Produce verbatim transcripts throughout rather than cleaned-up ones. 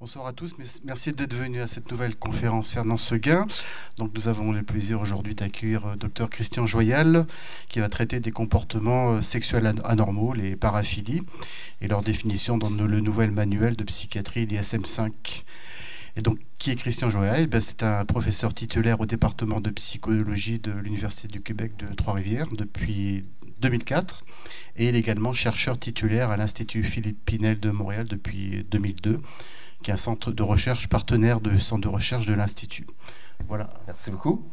Bonsoir à tous, merci d'être venus à cette nouvelle conférence Fernand-Seguin. Donc nous avons le plaisir aujourd'hui d'accueillir docteur Christian Joyal qui va traiter des comportements sexuels anormaux, les paraphilies, et leur définition dans le nouvel manuel de psychiatrie D S M cinq. Et donc, qui est Christian Joyal? C'est un professeur titulaire au département de psychologie de l'Université du Québec de Trois-Rivières depuis deux mille quatre. Et il est également chercheur titulaire à l'Institut Philippe-Pinel de Montréal depuis deux mille deux, qui est un centre de recherche partenaire du centre de recherche de l'Institut. Voilà. Merci beaucoup.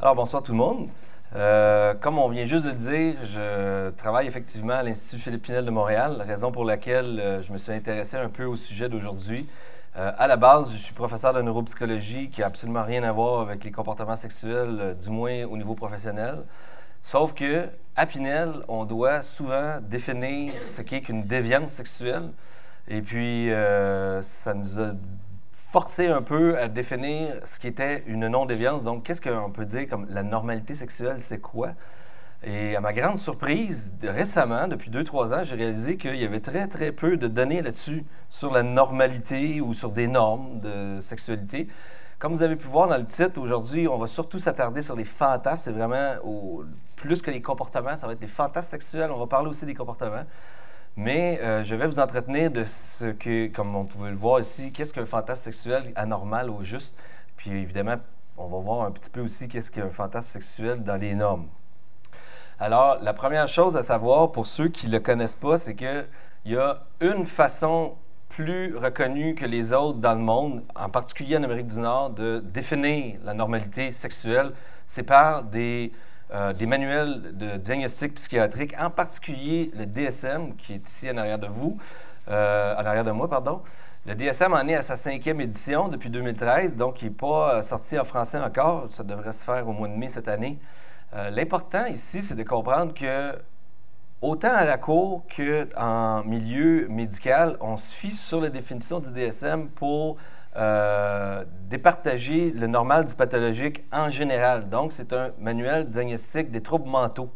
Alors, bonsoir tout le monde. Euh, comme on vient juste de le dire, je travaille effectivement à l'Institut Philippe-Pinel de Montréal, raison pour laquelle euh, je me suis intéressé un peu au sujet d'aujourd'hui. Euh, à la base, je suis professeur de neuropsychologie qui n'a absolument rien à voir avec les comportements sexuels, euh, du moins au niveau professionnel. Sauf que à Pinel, on doit souvent définir ce qu'est qu'une déviance sexuelle. Et puis, euh, ça nous a forcé un peu à définir ce qui était une non-déviance. Donc, qu'est-ce qu'on peut dire comme la normalité sexuelle, c'est quoi? Et à ma grande surprise, récemment, depuis deux trois ans, j'ai réalisé qu'il y avait très, très peu de données là-dessus, sur la normalité ou sur des normes de sexualité. Comme vous avez pu voir dans le titre, aujourd'hui, on va surtout s'attarder sur les fantasmes. C'est vraiment au, plus que les comportements, ça va être des fantasmes sexuels. On va parler aussi des comportements. Mais euh, je vais vous entretenir de ce que, comme on pouvait le voir ici, qu'est-ce qu'un fantasme sexuel anormal au juste. Puis évidemment, on va voir un petit peu aussi qu'est-ce qu'un fantasme sexuel dans les normes. Alors, la première chose à savoir pour ceux qui ne le connaissent pas, c'est qu'il y a une façon plus reconnue que les autres dans le monde, en particulier en Amérique du Nord, de définir la normalité sexuelle. C'est par des... Euh, des manuels de diagnostic psychiatrique, en particulier le D S M, qui est ici en arrière de vous, euh, en arrière de moi, pardon. Le D S M en est à sa cinquième édition depuis deux mille treize, donc il n'est pas euh, sorti en français encore. Ça devrait se faire au mois de mai cette année. Euh, L'important ici, c'est de comprendre que, autant à la cour qu'en milieu médical, on se fie sur la définition du D S M pour Euh, départager le normal du pathologique en général. Donc, c'est un manuel diagnostique des troubles mentaux.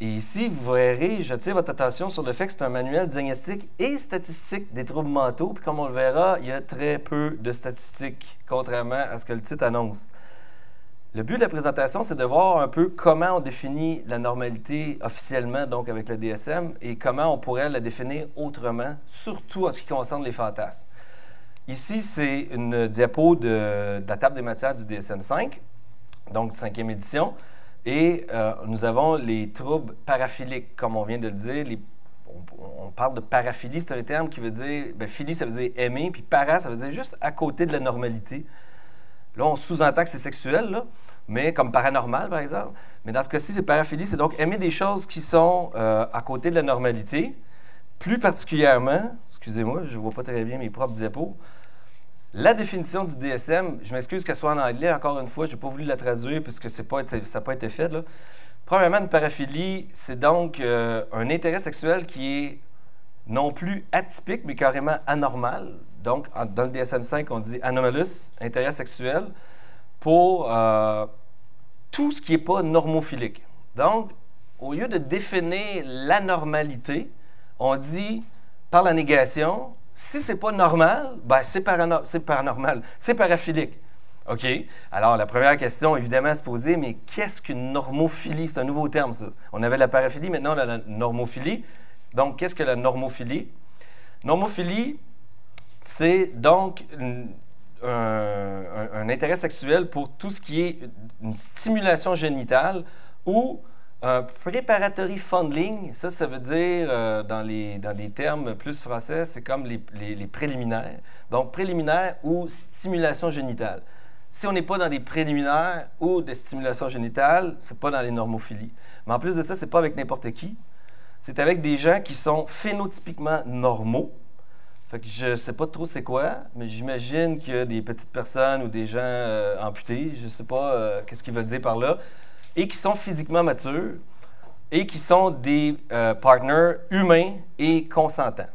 Et ici, vous verrez, j'attire votre attention sur le fait que c'est un manuel diagnostique et statistique des troubles mentaux. Puis comme on le verra, il y a très peu de statistiques, contrairement à ce que le titre annonce. Le but de la présentation, c'est de voir un peu comment on définit la normalité officiellement, donc avec le D S M, et comment on pourrait la définir autrement, surtout en ce qui concerne les fantasmes. Ici, c'est une diapo de, de la table des matières du D S M cinq, donc cinquième édition. Et euh, nous avons les troubles paraphiliques, comme on vient de le dire. Les, on, on parle de paraphilie, c'est un terme qui veut dire... Bien, philie, ça veut dire aimer, puis para, ça veut dire juste à côté de la normalité. Là, on sous-entend que c'est sexuel, là, mais comme paranormal, par exemple. Mais dans ce cas-ci, c'est paraphilie, c'est donc aimer des choses qui sont euh, à côté de la normalité. Plus particulièrement, excusez-moi, je ne vois pas très bien mes propres diapos, la définition du D S M, je m'excuse qu'elle soit en anglais, encore une fois, je n'ai pas voulu la traduire puisque c'est pas été, ça n'a pas été fait. Là. Premièrement, une paraphilie, c'est donc euh, un intérêt sexuel qui est non plus atypique, mais carrément anormal. Donc, en, dans le D S M cinq, on dit anomalous, intérêt sexuel, pour euh, tout ce qui n'est pas normophilique. Donc, au lieu de définir l'anormalité, on dit, par la négation, si c'est pas normal, ben c'est parano paranormal, c'est paraphilique. OK? Alors, la première question, évidemment, à se poser, mais qu'est-ce qu'une normophilie? C'est un nouveau terme, ça. On avait la paraphilie, maintenant, on a la normophilie. Donc, qu'est-ce que la normophilie? Normophilie, c'est donc une, un, un intérêt sexuel pour tout ce qui est une stimulation génitale ou... Un preparatory fondling, ça, ça veut dire, euh, dans, les, dans les termes plus français, c'est comme les, les, les préliminaires. Donc, préliminaires ou stimulation génitale. Si on n'est pas dans des préliminaires ou de stimulation génitale, c'est pas dans les normophilies. Mais en plus de ça, c'est pas avec n'importe qui. C'est avec des gens qui sont phénotypiquement normaux. Fait que je sais pas trop c'est quoi, mais j'imagine que des petites personnes ou des gens euh, amputés, je sais pas euh, qu'est-ce qu'ils veulent dire par là, et qui sont physiquement matures, et qui sont des euh, partenaires humains et consentants.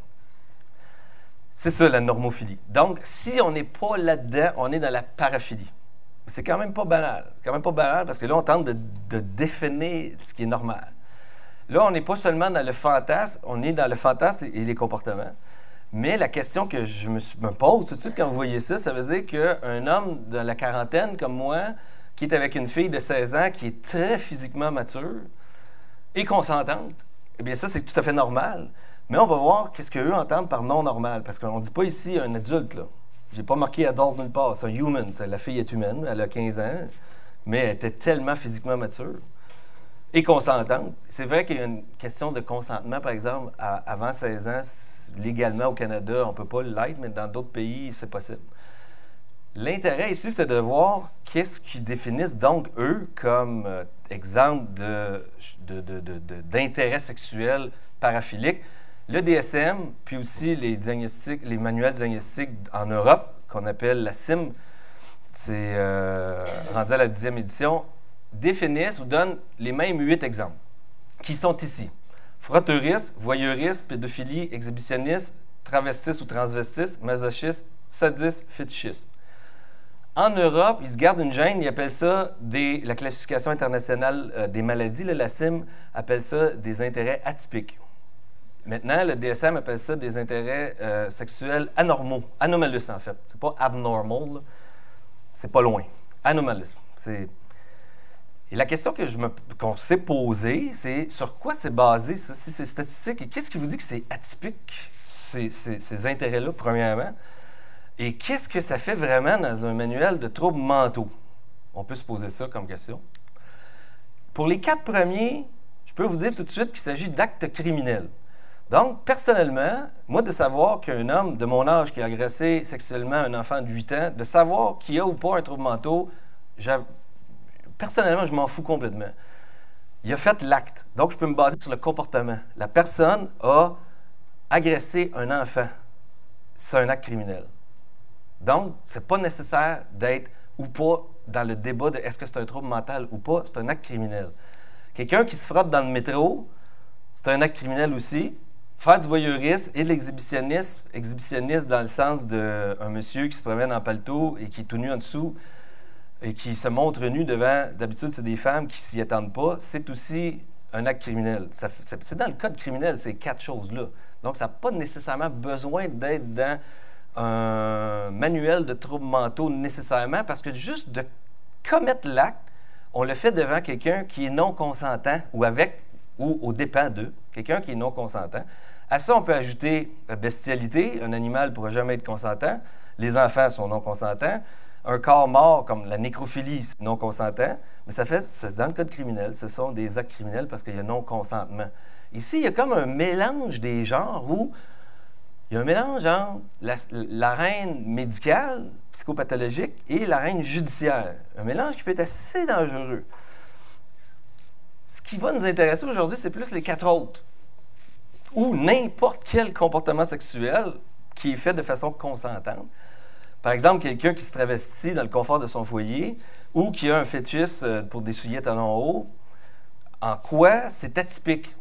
C'est ça, la normophilie. Donc, si on n'est pas là-dedans, on est dans la paraphilie. C'est quand même pas banal. quand même pas banal, parce que là, on tente de, de définir ce qui est normal. Là, on n'est pas seulement dans le fantasme, on est dans le fantasme et les comportements. Mais la question que je me pose tout de suite quand vous voyez ça, ça veut dire qu'un homme de la quarantaine comme moi, qui est avec une fille de seize ans, qui est très physiquement mature et consentante, eh bien ça, c'est tout à fait normal. Mais on va voir qu'est-ce qu'eux entendent par non normal, parce qu'on ne dit pas ici un adulte, là. J'ai pas marqué adulte nulle part, c'est un human. La fille est humaine, elle a quinze ans, mais elle était tellement physiquement mature et consentante. C'est vrai qu'il y a une question de consentement, par exemple, à, avant seize ans, légalement au Canada, on ne peut pas l'être, mais dans d'autres pays, c'est possible. L'intérêt ici, c'est de voir qu'est-ce qu'ils définissent donc, eux, comme euh, exemple de, de, de, de, de, d'intérêt sexuel paraphilique. Le D S M, puis aussi les, diagnostics, les manuels diagnostiques en Europe, qu'on appelle la C I M, c'est euh, rendu à la dixième édition, définissent ou donnent les mêmes huit exemples qui sont ici. Frotteurisme, voyeurisme, pédophilie, exhibitionnisme, travestisme ou transvestisme, masochisme, sadisme, fétichisme. En Europe, ils se gardent une gêne, ils appellent ça des, la classification internationale euh, des maladies, là, la C I M appelle ça des intérêts atypiques. Maintenant, le D S M appelle ça des intérêts euh, sexuels anormaux, anomalous en fait. C'est pas abnormal, c'est pas loin. Anomalous. C'est... Et la question que je me... qu'on s'est posée, c'est sur quoi c'est basé, ça, si c'est statistique, et qu'est-ce qui vous dit que c'est atypique, ces, ces, ces intérêts-là, premièrement, et qu'est-ce que ça fait vraiment dans un manuel de troubles mentaux? On peut se poser ça comme question. Pour les quatre premiers, je peux vous dire tout de suite qu'il s'agit d'actes criminels. Donc, personnellement, moi, de savoir qu'un homme de mon âge qui a agressé sexuellement un enfant de huit ans, de savoir qu'il a ou pas un trouble mental, personnellement, je m'en fous complètement. Il a fait l'acte, donc je peux me baser sur le comportement. La personne a agressé un enfant. C'est un acte criminel. Donc, c'est pas nécessaire d'être ou pas dans le débat de est-ce que c'est un trouble mental ou pas, c'est un acte criminel. Quelqu'un qui se frotte dans le métro, c'est un acte criminel aussi. Faire du voyeurisme et de l'exhibitionniste, exhibitionniste dans le sens d'un monsieur qui se promène en paletot et qui est tout nu en dessous et qui se montre nu devant, d'habitude c'est des femmes qui s'y attendent pas, c'est aussi un acte criminel. C'est dans le code criminel ces quatre choses-là. Donc ça n'a pas nécessairement besoin d'être dans un manuel de troubles mentaux nécessairement parce que juste de commettre l'acte, on le fait devant quelqu'un qui est non consentant ou avec ou au dépens d'eux, quelqu'un qui est non consentant. À ça, on peut ajouter la bestialité, un animal ne pourra jamais être consentant, les enfants sont non consentants, un corps mort comme la nécrophilie, c'est non consentant, mais ça fait, c'est dans le code criminel, ce sont des actes criminels parce qu'il y a non-consentement. Ici, il y a comme un mélange des genres où il y a un mélange entre l'arène médicale, psychopathologique, et l'arène judiciaire. Un mélange qui peut être assez dangereux. Ce qui va nous intéresser aujourd'hui, c'est plus les quatre autres, ou n'importe quel comportement sexuel qui est fait de façon consentante. Par exemple, quelqu'un qui se travestit dans le confort de son foyer ou qui a un fétiche pour des souliers talons hauts, en quoi c'est atypique?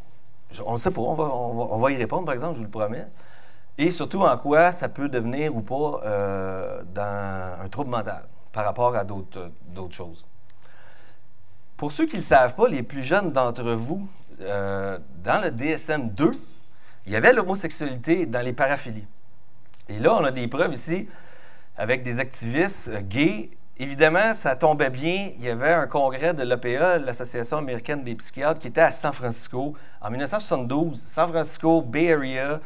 On ne sait pas, on va, on, va, on va y répondre, par exemple, je vous le promets. Et surtout, en quoi ça peut devenir ou pas euh, dans un trouble mental par rapport à d'autres choses. Pour ceux qui ne le savent pas, les plus jeunes d'entre vous, euh, dans le D S M deux, il y avait l'homosexualité dans les paraphilies. Et là, on a des preuves ici avec des activistes euh, gays. Évidemment, ça tombait bien. Il y avait un congrès de l'A P A, l'Association américaine des psychiatres, qui était à San Francisco en mille neuf cent soixante-douze. San Francisco, Bay Area,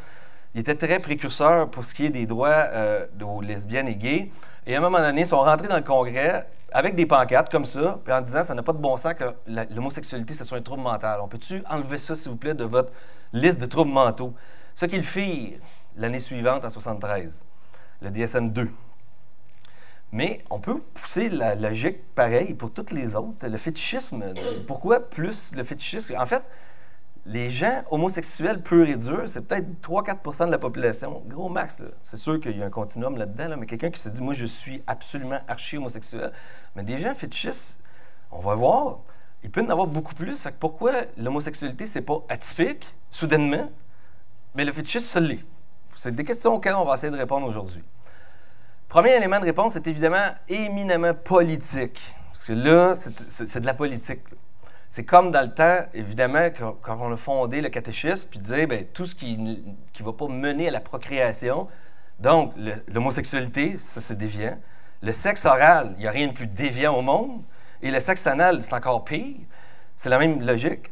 il était très précurseur pour ce qui est des droits euh, aux lesbiennes et gays. Et à un moment donné, ils sont rentrés dans le congrès avec des pancartes comme ça, puis en disant ça n'a pas de bon sens que l'homosexualité, ce soit un trouble mental. On peut-tu enlever ça, s'il vous plaît, de votre liste de troubles mentaux? Ce qu'ils firent l'année suivante, en mille neuf cent soixante-treize, le D S M deux. Mais on peut pousser la logique pareille pour toutes les autres. Le fétichisme, pourquoi plus le fétichisme? En fait, les gens homosexuels purs et durs, c'est peut-être trois à quatre pour cent de la population, gros max. C'est sûr qu'il y a un continuum là-dedans, là, mais quelqu'un qui se dit « moi, je suis absolument archi-homosexuel », mais des gens fétichistes, on va voir, il peut en avoir beaucoup plus. Fait que pourquoi l'homosexualité, c'est pas atypique, soudainement, mais le fétichisme, ça l'est. C'est des questions auxquelles on va essayer de répondre aujourd'hui. Premier élément de réponse, c'est évidemment éminemment politique, parce que là, c'est de la politique, là. C'est comme dans le temps, évidemment, quand on a fondé le catéchisme, puis disait, bien, tout ce qui ne va pas mener à la procréation, donc l'homosexualité, ça c'est déviant. Le sexe oral, il n'y a rien de plus déviant au monde. Et le sexe anal, c'est encore pire. C'est la même logique.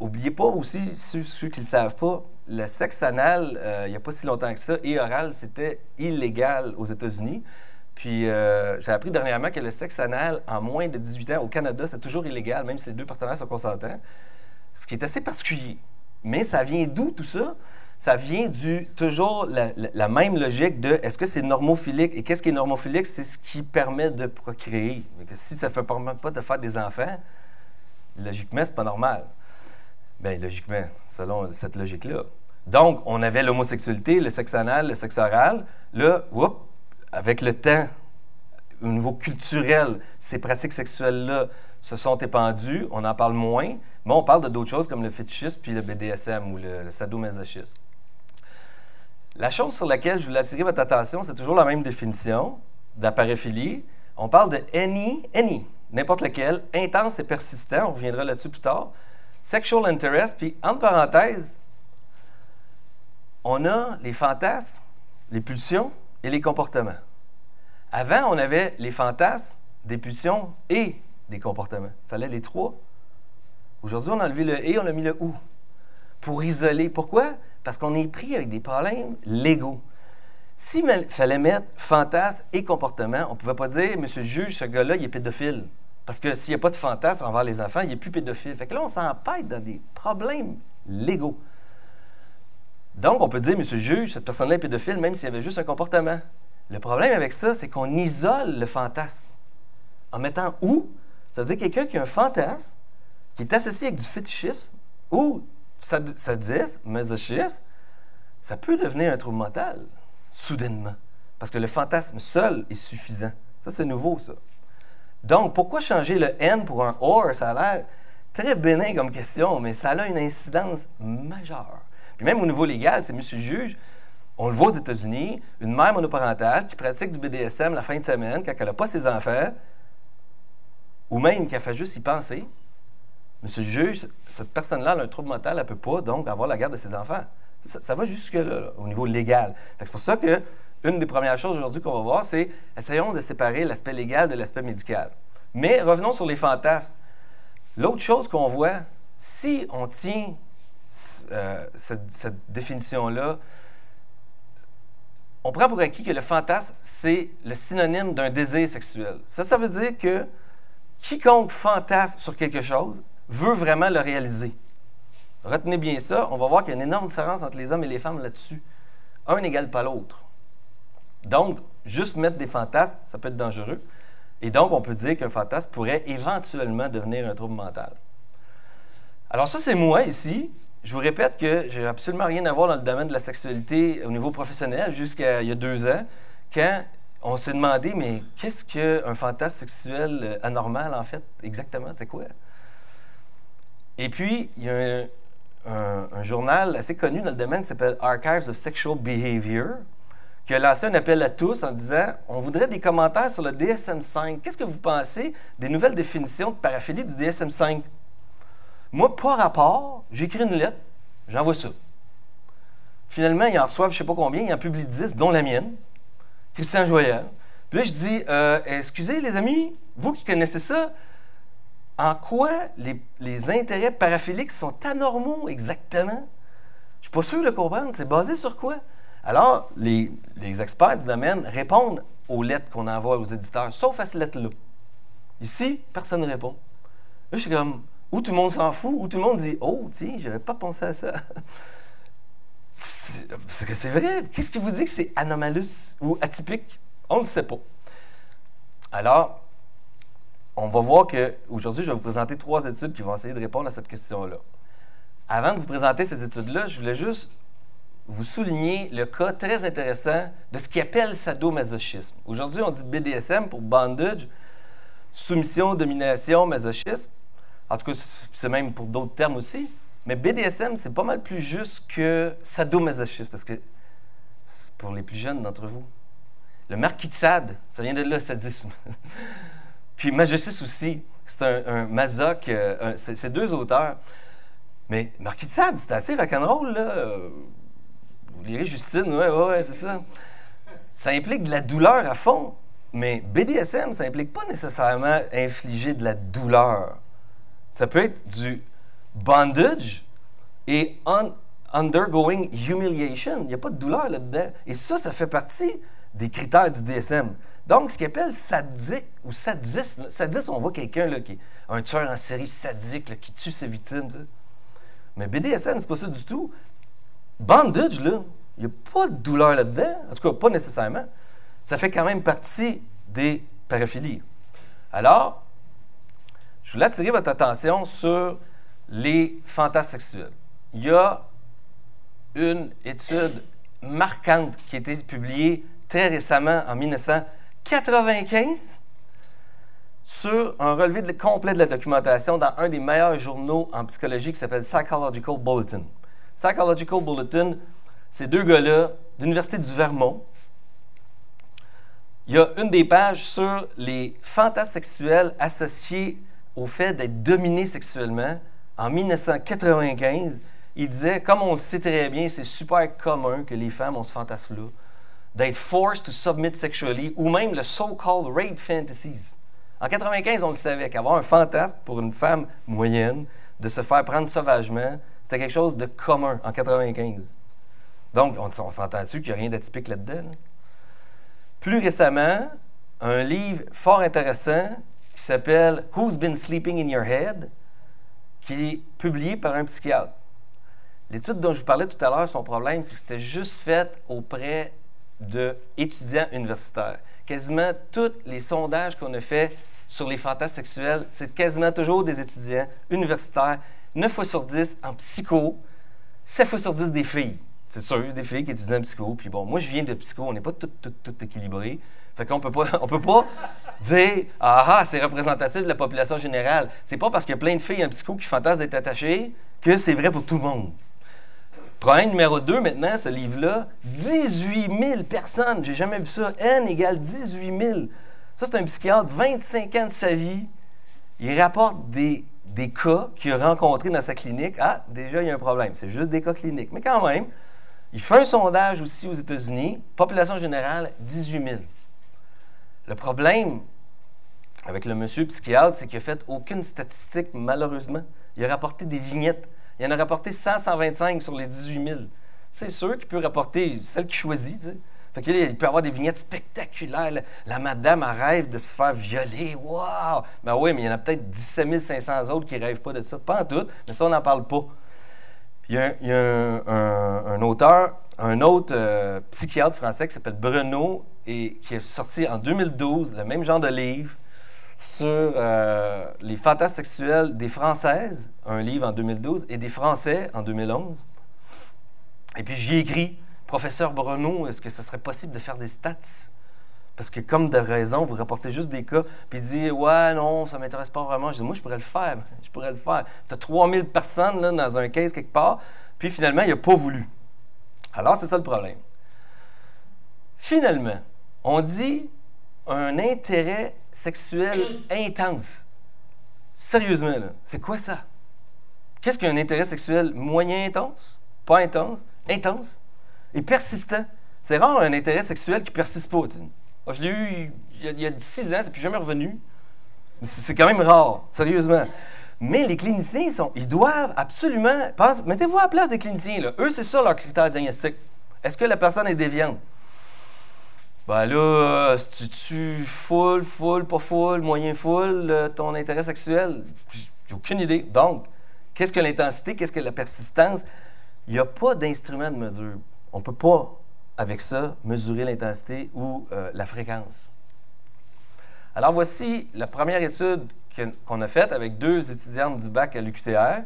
N'oubliez pas aussi, ceux, ceux qui ne le savent pas, le sexe anal, euh, il n'y a pas si longtemps que ça, et oral, c'était illégal aux États-Unis. Puis, euh, j'ai appris dernièrement que le sexe anal, en moins de dix-huit ans, au Canada, c'est toujours illégal, même si les deux partenaires sont consentants. Ce qui est assez particulier. Mais ça vient d'où, tout ça? Ça vient du toujours la, la, la même logique de est-ce que c'est normophilique? Et qu'est-ce qui est normophilique? C'est ce qui permet de procréer. Donc, si ça ne permet pas de faire des enfants, logiquement, c'est pas normal. Bien, logiquement, selon cette logique-là. Donc, on avait l'homosexualité, le sexe anal, le sexe oral. Là, oups! Avec le temps, au niveau culturel, ces pratiques sexuelles-là se sont épandues, on en parle moins, mais on parle de d'autres choses comme le fétichisme puis le B D S M ou le, le sadomasochisme. La chose sur laquelle je voulais attirer votre attention, c'est toujours la même définition de la paraphilie. On parle de any, any, n'importe lequel, intense et persistant, on reviendra là-dessus plus tard, sexual interest, puis entre parenthèses, on a les fantasmes, les pulsions, et les comportements. Avant, on avait les fantasmes, des pulsions et des comportements. Il fallait les trois. Aujourd'hui, on a enlevé le « et », on a mis le « ou ». Pour isoler. Pourquoi? Parce qu'on est pris avec des problèmes légaux. S'il fallait mettre fantasmes et comportements, on ne pouvait pas dire « Monsieur le juge, ce gars-là, il est pédophile. » Parce que s'il n'y a pas de fantasmes envers les enfants, il n'est plus pédophile. Fait que là, on s'empête dans des problèmes légaux. Donc, on peut dire, monsieur le juge, cette personne-là est pédophile, même s'il y avait juste un comportement. Le problème avec ça, c'est qu'on isole le fantasme. En mettant « ou », c'est-à-dire quelqu'un qui a un fantasme, qui est associé avec du fétichisme, ou sadisme, masochisme, ça peut devenir un trouble mental, soudainement. Parce que le fantasme seul est suffisant. Ça, c'est nouveau, ça. Donc, pourquoi changer le « n » pour un « or » Ça a l'air très bénin comme question, mais ça a une incidence majeure. Puis même au niveau légal, c'est monsieur le juge, on le voit aux États-Unis, une mère monoparentale qui pratique du B D S M la fin de semaine, quand elle n'a pas ses enfants, ou même qu'elle fait juste y penser, monsieur le juge, cette personne-là a un trouble mental, elle ne peut pas donc avoir la garde de ses enfants. Ça, ça va jusque-là, là, au niveau légal. C'est pour ça qu'une des premières choses aujourd'hui qu'on va voir, c'est essayons de séparer l'aspect légal de l'aspect médical. Mais revenons sur les fantasmes. L'autre chose qu'on voit, si on tient Euh, cette, cette définition-là, on prend pour acquis que le fantasme, c'est le synonyme d'un désir sexuel. Ça, ça veut dire que quiconque fantasme sur quelque chose veut vraiment le réaliser. Retenez bien ça, on va voir qu'il y a une énorme différence entre les hommes et les femmes là-dessus. Un n'égale pas l'autre. Donc, juste mettre des fantasmes, ça peut être dangereux. Et donc, on peut dire qu'un fantasme pourrait éventuellement devenir un trouble mental. Alors ça, c'est moi ici. Je vous répète que j'ai absolument rien à voir dans le domaine de la sexualité au niveau professionnel jusqu'à il y a deux ans, quand on s'est demandé, mais qu'est-ce qu'un fantasme sexuel anormal, en fait, exactement, c'est quoi? Et puis, il y a un, un, un journal assez connu dans le domaine qui s'appelle Archives of Sexual Behavior, qui a lancé un appel à tous en disant « On voudrait des commentaires sur le D S M cinq. Qu'est-ce que vous pensez des nouvelles définitions de paraphilie du D S M cinq? » Moi, par rapport, j'écris une lettre, j'envoie ça. Finalement, ils en reçoivent je ne sais pas combien, ils en publient dix, dont la mienne, Christian Joyal. Puis là, je dis, euh, excusez les amis, vous qui connaissez ça, en quoi les, les intérêts paraphiliques sont anormaux exactement? Je ne suis pas sûr de comprendre, c'est basé sur quoi? Alors, les, les experts du domaine répondent aux lettres qu'on envoie aux éditeurs, sauf à cette lettre-là. Ici, personne ne répond. Là, je suis comme... Où tout le monde s'en fout, où tout le monde dit « Oh, tiens, j'avais pas pensé à ça. » Parce que c'est vrai. Qu'est-ce qui vous dit que c'est anomalus ou atypique? On ne sait pas. Alors, on va voir qu'aujourd'hui, je vais vous présenter trois études qui vont essayer de répondre à cette question-là. Avant de vous présenter ces études-là, je voulais juste vous souligner le cas très intéressant de ce qu'ils appellent sadomasochisme. Aujourd'hui, on dit B D S M pour bondage, soumission, domination, masochisme. En tout cas, c'est même pour d'autres termes aussi. Mais B D S M, c'est pas mal plus juste que sadomasochisme, parce que c'est pour les plus jeunes d'entre vous. Le Marquis de Sade, ça vient de là, sadisme. Puis Majestis aussi, c'est un, un masoch, euh, c'est deux auteurs. Mais Marquis de Sade, c'est assez rock'n'roll, là. Vous lirez Justine, ouais, ouais, ouais, c'est ça. Ça implique de la douleur à fond. Mais B D S M, ça implique pas nécessairement infliger de la douleur. Ça peut être du bondage et un undergoing humiliation. Il n'y a pas de douleur là-dedans. Et ça, ça fait partie des critères du D S M. Donc, ce qu'ils appellent sadique ou sadisme. Sadisme, on voit quelqu'un qui est un tueur en série sadique là, qui tue ses victimes. T'sais. Mais B D S M, c'est pas ça du tout. Bondage, là, il n'y a pas de douleur là-dedans. En tout cas, pas nécessairement. Ça fait quand même partie des paraphilies. Alors, je voulais attirer votre attention sur les fantasmes sexuels. Il y a une étude marquante qui a été publiée très récemment, en mille neuf cent quatre-vingt-quinze, sur un relevé de, complet de la documentation dans un des meilleurs journaux en psychologie qui s'appelle Psychological Bulletin. Psychological Bulletin, ces deux gars-là, l'Université du Vermont. Il y a une des pages sur les fantasmes sexuels associés au fait d'être dominé sexuellement. En mille neuf cent quatre-vingt-quinze, il disait, comme on le sait très bien, c'est super commun que les femmes ont ce fantasme-là, d'être « forced to submit sexually » ou même le « so-called rape fantasies ». En mille neuf cent quatre-vingt-quinze, on le savait qu'avoir un fantasme pour une femme moyenne de se faire prendre sauvagement, c'était quelque chose de commun en mille neuf cent quatre-vingt-quinze. Donc, on, on s'entend-tu qu'il n'y a rien d'atypique là-dedans? Plus récemment, un livre fort intéressant qui s'appelle « Who's been sleeping in your head » qui est publié par un psychiatre. L'étude dont je vous parlais tout à l'heure, son problème, c'est que c'était juste fait auprès d'étudiants universitaires. Quasiment tous les sondages qu'on a faits sur les fantasmes sexuels, c'est quasiment toujours des étudiants universitaires, neuf fois sur dix en psycho, sept fois sur dix des filles. C'est sûr, des filles qui étudient en psycho. Puis bon, moi, je viens de psycho, on n'est pas tout, tout, tout équilibré. Fait qu'on peut pas, on peut pas dire « Ah ah, c'est représentatif de la population générale ». C'est pas parce qu'il y a plein de filles en psycho qui fantasment d'être attachées que c'est vrai pour tout le monde. Problème numéro deux maintenant, ce livre-là, dix-huit mille personnes, j'ai jamais vu ça, N égale dix-huit mille. Ça, c'est un psychiatre, vingt-cinq ans de sa vie, il rapporte des... des cas qu'il a rencontrés dans sa clinique. Ah, déjà, il y a un problème. C'est juste des cas cliniques. Mais quand même, il fait un sondage aussi aux États-Unis. Population générale, dix-huit mille. Le problème avec le monsieur psychiatre, c'est qu'il n'a fait aucune statistique, malheureusement. Il a rapporté des vignettes. Il en a rapporté cent, cent vingt-cinq sur les dix-huit mille. C'est sûr qu'il peut rapporter celle qu'il choisit, tu sais. Fait que là, il peut avoir des vignettes spectaculaires. La, la madame, elle rêve de se faire violer. Waouh! Ben oui, mais il y en a peut-être dix-sept mille cinq cents autres qui ne rêvent pas de ça. Pas en tout, mais ça, on n'en parle pas. Il y a, il y a un, un, un auteur, un autre euh, psychiatre français qui s'appelle Bruno et qui est sorti en deux mille douze, le même genre de livre, sur euh, les fantasmes sexuels des Françaises, un livre en deux mille douze, et des Français en deux mille onze. Et puis, j'y ai écrit. Professeur Bruno, est-ce que ce serait possible de faire des stats? Parce que comme de raison, vous rapportez juste des cas, puis il dit « Ouais, non, ça ne m'intéresse pas vraiment. » Je dis « Moi, je pourrais le faire. Je pourrais le faire. » Tu as trois mille personnes là, dans un case quelque part, puis finalement, il n'a pas voulu. Alors, c'est ça le problème. Finalement, on dit un intérêt sexuel intense. Sérieusement, là, c'est quoi ça? Qu'est-ce qu'un intérêt sexuel moyen intense? Pas intense? Intense? Et persistant. C'est rare un intérêt sexuel qui persiste pas. T'sais. Je l'ai eu il y a six ans, c'est plus jamais revenu. C'est quand même rare, sérieusement. Mais les cliniciens, ils, sont, ils doivent absolument... Mettez-vous à la place des cliniciens. Là. Eux, c'est ça leur critère diagnostique. Est-ce que la personne est déviante? Ben là, si tu tues full, full, pas full, moyen full, ton intérêt sexuel, j'ai aucune idée. Donc, qu'est-ce que l'intensité? Qu'est-ce que la persistance? Il n'y a pas d'instrument de mesure. On ne peut pas, avec ça, mesurer l'intensité ou euh, la fréquence. Alors, voici la première étude qu'on a faite avec deux étudiantes du bac à l'U Q T R,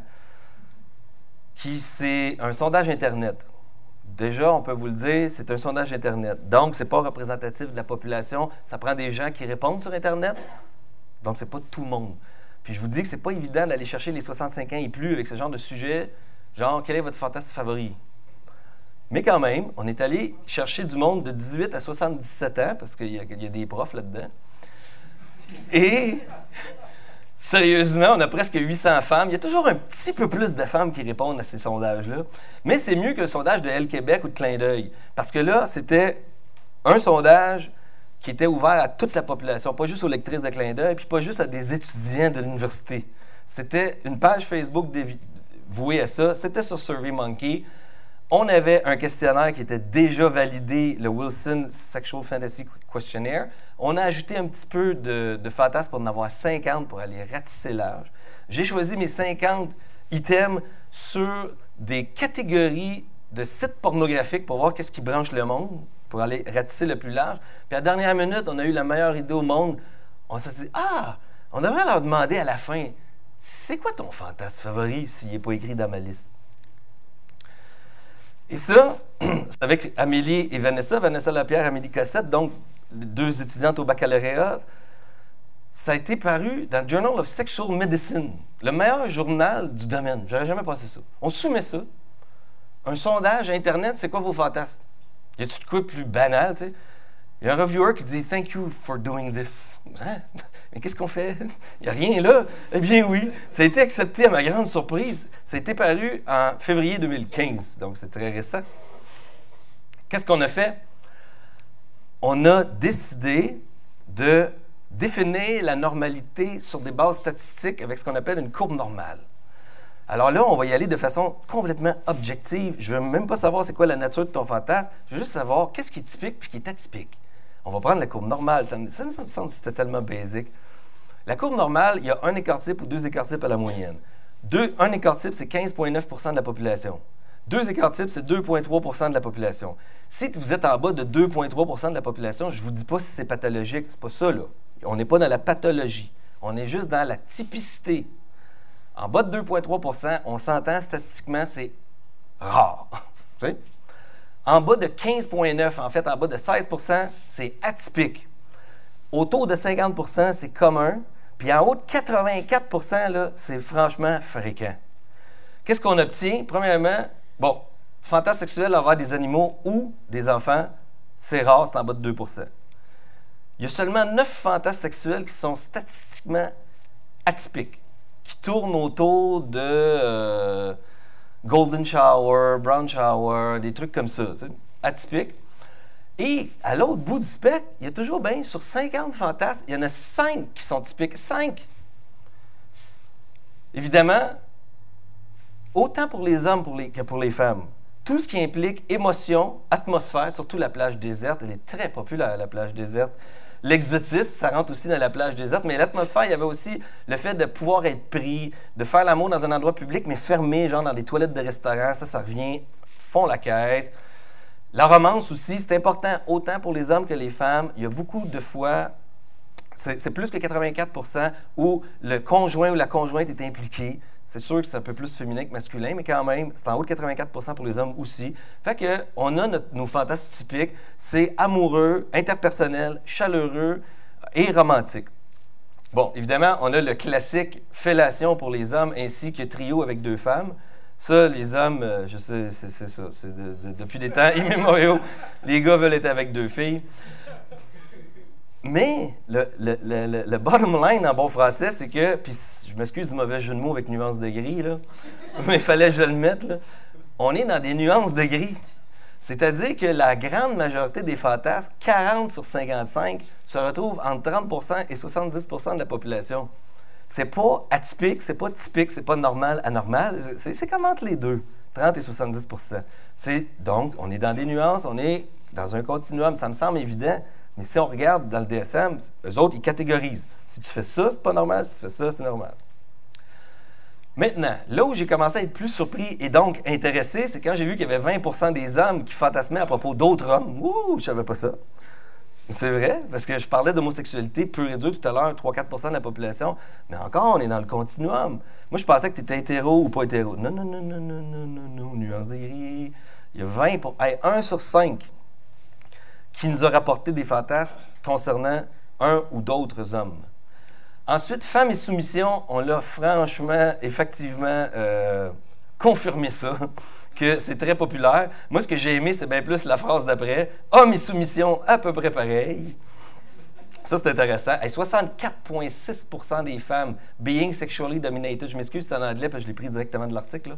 qui c'est un sondage Internet. Déjà, on peut vous le dire, c'est un sondage Internet. Donc, ce n'est pas représentatif de la population. Ça prend des gens qui répondent sur Internet. Donc, ce n'est pas tout le monde. Puis, je vous dis que ce n'est pas évident d'aller chercher les soixante-cinq ans et plus avec ce genre de sujet, genre, quel est votre fantasme favori? Mais quand même, on est allé chercher du monde de dix-huit à soixante-dix-sept ans, parce qu'il y, y a des profs là-dedans. Et sérieusement, on a presque huit cents femmes. Il y a toujours un petit peu plus de femmes qui répondent à ces sondages-là. Mais c'est mieux que le sondage de Elle Québec ou de Clin d'œil. Parce que là, c'était un sondage qui était ouvert à toute la population, pas juste aux lectrices de Clin d'œil, puis pas juste à des étudiants de l'université. C'était une page Facebook vouée à ça. C'était sur SurveyMonkey. On avait un questionnaire qui était déjà validé, le Wilson Sexual Fantasy Questionnaire. On a ajouté un petit peu de, de fantasmes pour en avoir cinquante pour aller ratisser large. J'ai choisi mes cinquante items sur des catégories de sites pornographiques pour voir qu'est-ce qui branche le monde, pour aller ratisser le plus large. Puis à la dernière minute, on a eu la meilleure idée au monde. On s'est dit « Ah! On devrait leur demander à la fin, c'est quoi ton fantasme favori s'il n'est pas écrit dans ma liste? » Et ça, c'est avec Amélie et Vanessa, Vanessa Lapierre, Amélie Cassette, donc deux étudiantes au baccalauréat. Ça a été paru dans le Journal of Sexual Medicine, le meilleur journal du domaine. J'avais jamais pensé ça. On soumet ça. Un sondage à Internet, c'est quoi vos fantasmes? Y a-tu de quoi plus banal, tu sais? Il y a un reviewer qui dit « Thank you for doing this hein? ». Mais qu'est-ce qu'on fait? Il n'y a rien là. Eh bien oui, ça a été accepté à ma grande surprise. Ça a été paru en février deux mille quinze, donc c'est très récent. Qu'est-ce qu'on a fait? On a décidé de définir la normalité sur des bases statistiques avec ce qu'on appelle une courbe normale. Alors là, on va y aller de façon complètement objective. Je ne veux même pas savoir c'est quoi la nature de ton fantasme. Je veux juste savoir qu'est-ce qui est typique puis qui est atypique. On va prendre la courbe normale. Ça me, ça me semble que c'était tellement basique. La courbe normale, il y a un écart-type ou deux écarts-types à la moyenne. Deux, un écart-type, c'est quinze virgule neuf pour cent de la population. Deux écarts-types, c'est deux virgule trois pour cent de la population. Si vous êtes en bas de deux virgule trois pour cent de la population, je ne vous dis pas si c'est pathologique. C'est pas ça, là. On n'est pas dans la pathologie. On est juste dans la typicité. En bas de deux virgule trois pour cent, on s'entend statistiquement, c'est rare. En bas de quinze virgule neuf, en fait, en bas de seize pour cent, c'est atypique. Autour de cinquante pour cent, c'est commun. Puis en haut de quatre-vingt-quatre pour cent, c'est franchement fréquent. Qu'est-ce qu'on obtient? Premièrement, bon, fantasme sexuel envers des animaux ou des enfants, c'est rare, c'est en bas de deux pour cent. Il y a seulement neuf fantasmes sexuels qui sont statistiquement atypiques, qui tournent autour de euh, golden shower, brown shower, des trucs comme ça, tu sais, atypiques. Et à l'autre bout du spectre, il y a toujours bien, sur cinquante fantasmes, il y en a cinq qui sont typiques. cinq! Évidemment, autant pour les hommes pour les, que pour les femmes. Tout ce qui implique émotion, atmosphère, surtout la plage déserte, elle est très populaire, la plage déserte. L'exotisme, ça rentre aussi dans la plage déserte, mais l'atmosphère, il y avait aussi le fait de pouvoir être pris, de faire l'amour dans un endroit public, mais fermé, genre dans des toilettes de restaurant, ça, ça revient, font la caisse. La romance aussi, c'est important, autant pour les hommes que les femmes. Il y a beaucoup de fois, c'est plus que quatre-vingt-quatre pour cent où le conjoint ou la conjointe est impliqué. C'est sûr que c'est un peu plus féminin que masculin, mais quand même, c'est en haut de quatre-vingt-quatre pour cent pour les hommes aussi. Fait que on a notre, nos fantasmes typiques, c'est amoureux, interpersonnel, chaleureux et romantique. Bon, évidemment, on a le classique fellation pour les hommes ainsi que trio avec deux femmes. Ça, les hommes, je sais, c'est ça, c'est de, de, depuis des temps immémoriaux, les gars veulent être avec deux filles. Mais le, le, le, le bottom line en bon français, c'est que, puis je m'excuse du mauvais jeu de mots avec nuance de gris, là, mais il fallait que je le mette, là, on est dans des nuances de gris. C'est-à-dire que la grande majorité des fantasmes, quarante sur cinquante-cinq, se retrouvent entre trente pour cent et soixante-dix pour cent de la population. C'est pas atypique, c'est pas typique, c'est pas normal, anormal, c'est comme entre les deux, trente et soixante-dix pour cent. Donc, on est dans des nuances, on est dans un continuum, ça me semble évident. Mais si on regarde dans le D S M, eux autres, ils catégorisent. Si tu fais ça, c'est pas normal. Si tu fais ça, c'est normal. Maintenant, là où j'ai commencé à être plus surpris et donc intéressé, c'est quand j'ai vu qu'il y avait vingt pour cent des hommes qui fantasmaient à propos d'autres hommes. Ouh, je savais pas ça. C'est vrai, parce que je parlais d'homosexualité pure et dure tout à l'heure, trois à quatre pour cent de la population. Mais encore, on est dans le continuum. Moi, je pensais que tu étais hétéro ou pas hétéro. Non, non, non, non, non, non, non, non, nuance des gris. Il y a vingt pour... Hey, un sur cinq. Qui nous a rapporté des fantasmes concernant un ou d'autres hommes. Ensuite, femme et soumission, on l'a franchement, effectivement, euh, confirmé ça, que c'est très populaire. Moi, ce que j'ai aimé, c'est bien plus la phrase d'après. Homme et soumission, à peu près pareil. Ça, c'est intéressant. Hey, soixante-quatre virgule six pour cent des femmes being sexually dominated. Je m'excuse, c'est en anglais, parce que je l'ai pris directement de l'article.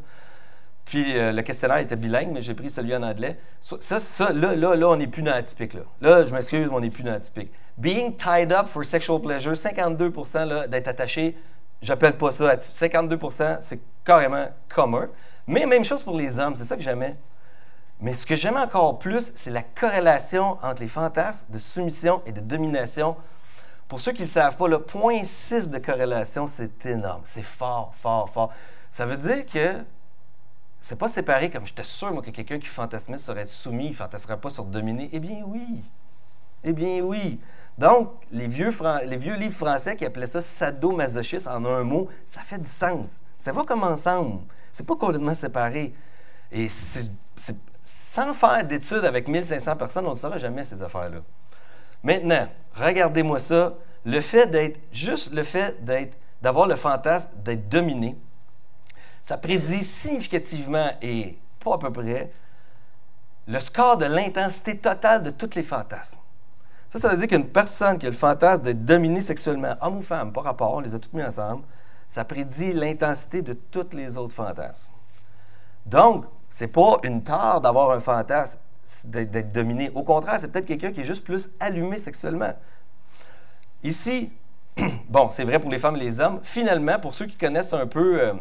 Puis euh, le questionnaire était bilingue, mais j'ai pris celui en anglais. Ça, ça là, là, là, on n'est plus dans l'atypique. Là. là, je m'excuse, mais on n'est plus dans l'atypique. Being tied up for sexual pleasure, cinquante-deux pour cent d'être attaché, j'appelle pas ça atypique. cinquante-deux pour cent, c'est carrément commun. Mais même chose pour les hommes, c'est ça que j'aimais. Mais ce que j'aime encore plus, c'est la corrélation entre les fantasmes de soumission et de domination. Pour ceux qui ne le savent pas, le zéro point six de corrélation, c'est énorme. C'est fort, fort, fort. Ça veut dire que c'est pas séparé, comme j'étais sûr, moi, que quelqu'un qui fantasmait serait soumis, il ne fantasmerait pas sur dominer. Eh bien, oui. Eh bien, oui. Donc, les vieux, fran les vieux livres français qui appelaient ça sadomasochisme, en un mot, ça fait du sens. Ça va comme ensemble. C'est pas complètement séparé. Et c'est... Sans faire d'études avec mille cinq cents personnes, on ne saura jamais ces affaires-là. Maintenant, regardez-moi ça. Le fait d'être, juste le fait d'être, d'avoir le fantasme d'être dominé, ça prédit significativement et pas à peu près le score de l'intensité totale de tous les fantasmes. Ça, ça veut dire qu'une personne qui a le fantasme d'être dominée sexuellement, homme ou femme, par rapport, on les a toutes mis ensemble, ça prédit l'intensité de tous les autres fantasmes. Donc, c'est pas une tare d'avoir un fantasme, d'être dominé. Au contraire, c'est peut-être quelqu'un qui est juste plus allumé sexuellement. Ici, bon, c'est vrai pour les femmes et les hommes. Finalement, pour ceux qui connaissent un peu euh,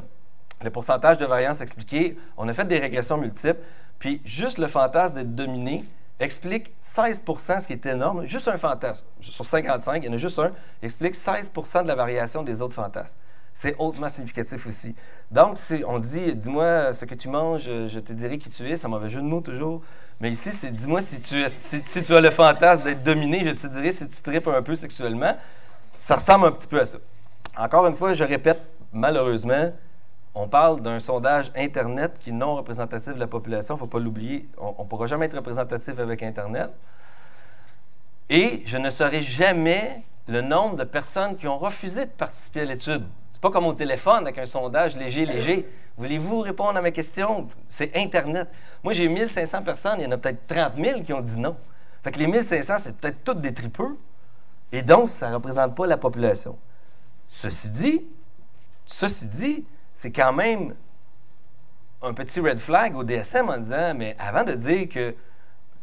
le pourcentage de variance expliquée, on a fait des régressions multiples, puis juste le fantasme d'être dominé explique seize pour cent, ce qui est énorme. Juste un fantasme, sur cinquante-cinq, il y en a juste un, explique seize pour cent de la variation des autres fantasmes. C'est hautement significatif aussi. Donc, si on dit « Dis-moi ce que tu manges, je te dirai qui tu es », c'est un mauvais jeu de mots toujours. Mais ici, c'est « Dis-moi si tu, es, si, si tu as le fantasme d'être dominé, je te dirai si tu tripes un peu sexuellement ». Ça ressemble un petit peu à ça. Encore une fois, je répète, malheureusement, on parle d'un sondage Internet qui est non représentatif de la population. Il ne faut pas l'oublier. On ne pourra jamais être représentatif avec Internet. Et je ne saurai jamais le nombre de personnes qui ont refusé de participer à l'étude. C'est pas comme au téléphone avec un sondage léger, léger. Voulez-vous répondre à ma question? C'est Internet. Moi, j'ai mille cinq cents personnes, il y en a peut-être trente mille qui ont dit non. Fait que les mille cinq cents, c'est peut-être toutes des tripeux. Et donc, ça ne représente pas la population. Ceci dit, ceci dit, c'est quand même un petit red flag au D S M en disant, mais avant de dire que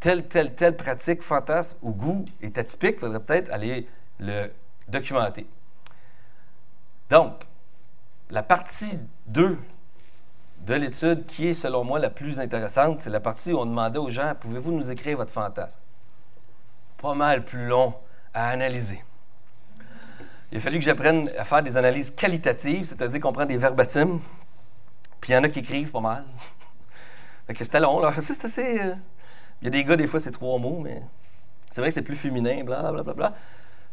telle, telle, telle pratique, fantasme ou goût est atypique, il faudrait peut-être aller le documenter. Donc, la partie deux de l'étude qui est, selon moi, la plus intéressante, c'est la partie où on demandait aux gens « Pouvez-vous nous écrire votre fantasme? » Pas mal plus long à analyser. Il a fallu que j'apprenne à faire des analyses qualitatives, c'est-à-dire qu'on prend des verbatims, puis il y en a qui écrivent pas mal. C'était long, là. C'est assez... Euh... Il y a des gars, des fois, c'est trois mots, mais c'est vrai que c'est plus féminin, blablabla.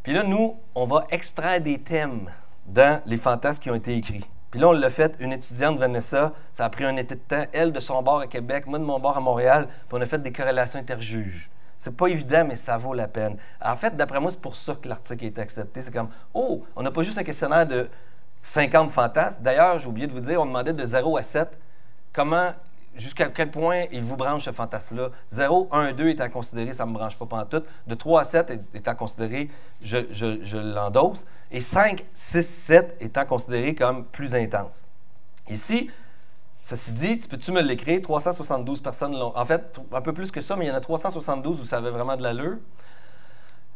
Puis là, nous, on va extraire des thèmes dans les fantasmes qui ont été écrits. Puis là, on l'a fait, une étudiante, Vanessa, ça a pris un été de temps, elle de son bord à Québec, moi de mon bord à Montréal, puis on a fait des corrélations interjuges. C'est pas évident, mais ça vaut la peine. En fait, d'après moi, c'est pour ça que l'article a été accepté. C'est comme, oh, on n'a pas juste un questionnaire de cinquante fantasmes. D'ailleurs, j'ai oublié de vous dire, on demandait de zéro à sept, comment, jusqu'à quel point il vous branche ce fantasme-là. zéro, un, deux étant considéré, ça ne me branche pas pantoute. De trois à sept étant considéré, je, je, je l'endosse. Et cinq, six, sept étant considéré comme plus intense. Ici, ceci dit, tu peux-tu me l'écrire? trois cent soixante-douze personnes l'ont. En fait, un peu plus que ça, mais il y en a trois cent soixante-douze où ça avait vraiment de l'allure.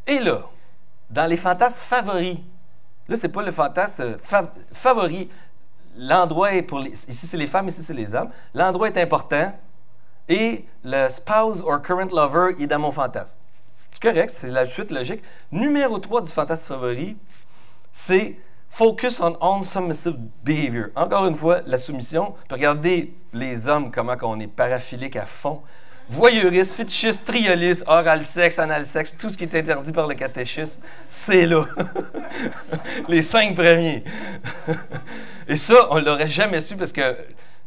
Et là, dans les fantasmes favoris, là, c'est pas le fantasme fa favori. L'endroit est pour les... Ici, c'est les femmes, ici, c'est les hommes. L'endroit est important. Et le spouse or current lover est dans mon fantasme. C'est correct, c'est la suite logique. Numéro trois du fantasme favori, c'est focus on unsubmissive behavior. Encore une fois, la soumission. Puis regardez les hommes, comment on est paraphilique à fond. Voyeuriste, fétichiste, trioliste, oral sexe, anal sexe, tout ce qui est interdit par le catéchisme, c'est là. Les cinq premiers. Et ça, on l'aurait jamais su parce que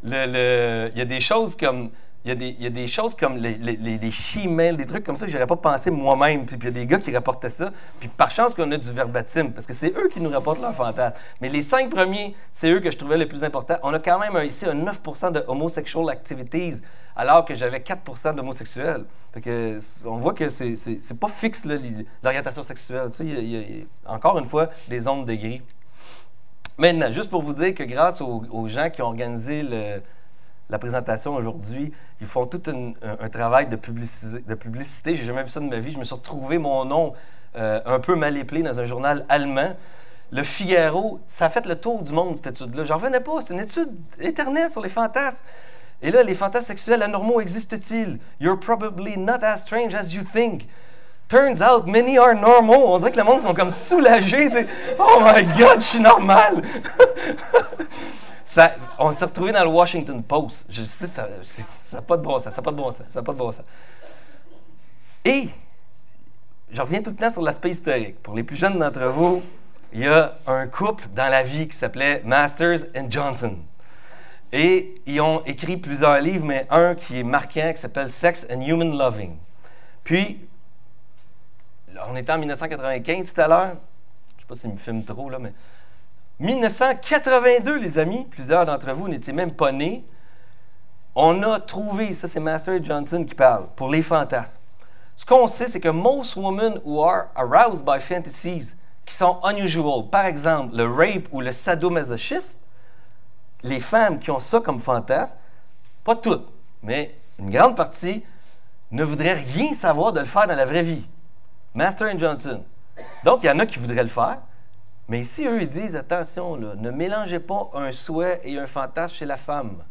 le, le, y a des choses comme Il y a des, il y a des choses comme les, les, les she-mails, des trucs comme ça que je n'aurais pas pensé moi-même. Puis, puis il y a des gars qui rapportaient ça. Puis par chance qu'on a du verbatim, parce que c'est eux qui nous rapportent leur fantasme. Mais les cinq premiers, c'est eux que je trouvais les plus importants. On a quand même un, ici un neuf pour cent de homosexual activities, alors que j'avais quatre pour cent d'homosexuels. On voit que c'est pas fixe l'orientation sexuelle. Tu sais, il y a, il y a, encore une fois, des ondes de gris. Maintenant, juste pour vous dire que grâce aux, aux gens qui ont organisé le... la présentation aujourd'hui, ils font tout une, un, un travail de, publici de publicité. J'ai jamais vu ça de ma vie. Je me suis retrouvé mon nom euh, un peu mal éplé dans un journal allemand. Le Figaro, ça a fait le tour du monde, cette étude-là. J'en revenais pas. C'est une étude éternelle sur les fantasmes. Et là, les fantasmes sexuels anormaux existent-ils? You're probably not as strange as you think. Turns out, many are normal. On dirait que le monde sont comme soulagés. Oh my God, je suis normal! Ça, on s'est retrouvé dans le Washington Post. Je sais, ça n'a pas de bon sens, ça n'a pas de bon sens, ça n'a pas de bon sens. Et, je reviens tout le temps sur l'aspect historique. Pour les plus jeunes d'entre vous, il y a un couple dans la vie qui s'appelait Masters and Johnson. Et ils ont écrit plusieurs livres, mais un qui est marquant, qui s'appelle « Sex and Human Loving ». Puis, là, on était en mille neuf cent quatre-vingt-quinze tout à l'heure. Je ne sais pas s'ils me filment trop, là, mais... mille neuf cent quatre-vingt-deux, les amis, plusieurs d'entre vous n'étaient même pas nés. On a trouvé, ça c'est Masters and Johnson qui parle, pour les fantasmes. Ce qu'on sait, c'est que most women who are aroused by fantasies qui sont unusual, par exemple le rape ou le sadomasochisme, les femmes qui ont ça comme fantasme, pas toutes, mais une grande partie, ne voudraient rien savoir de le faire dans la vraie vie. Masters and Johnson. Donc il y en a qui voudraient le faire. Mais ici, eux, ils disent, attention, là, ne mélangez pas un souhait et un fantasme chez la femme.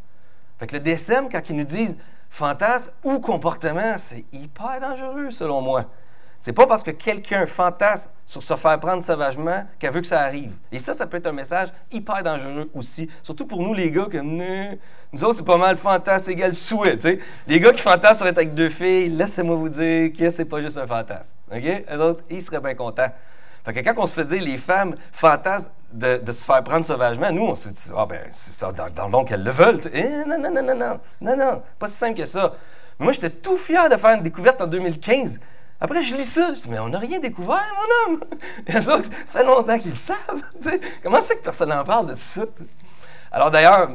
Fait que le D S M, quand ils nous disent fantasme ou comportement, c'est hyper dangereux, selon moi. C'est pas parce que quelqu'un fantasme sur se faire prendre sauvagement qu'elle veut que ça arrive. Et ça, ça peut être un message hyper dangereux aussi. Surtout pour nous, les gars, que nous autres, c'est pas mal fantasme égale souhait, tu sais. Les gars qui fantasment sur être avec deux filles, laissez-moi vous dire que c'est pas juste un fantasme. OK? Eux autres, ils seraient bien contents. Fait que quand on se fait dire les femmes fantasment de, de se faire prendre sauvagement, nous, on se dit, ah ben, c'est ça, dans, dans le long qu'elles le veulent. Eh, non, non, non, non, non, non, non, pas si simple que ça. Mais moi, j'étais tout fier de faire une découverte en deux mille quinze. Après, je lis ça, je dis, mais on n'a rien découvert, mon homme. Et les autres, ça fait longtemps qu'ils le savent. Tu sais, comment c'est que personne n'en parle de tout ça? Alors d'ailleurs,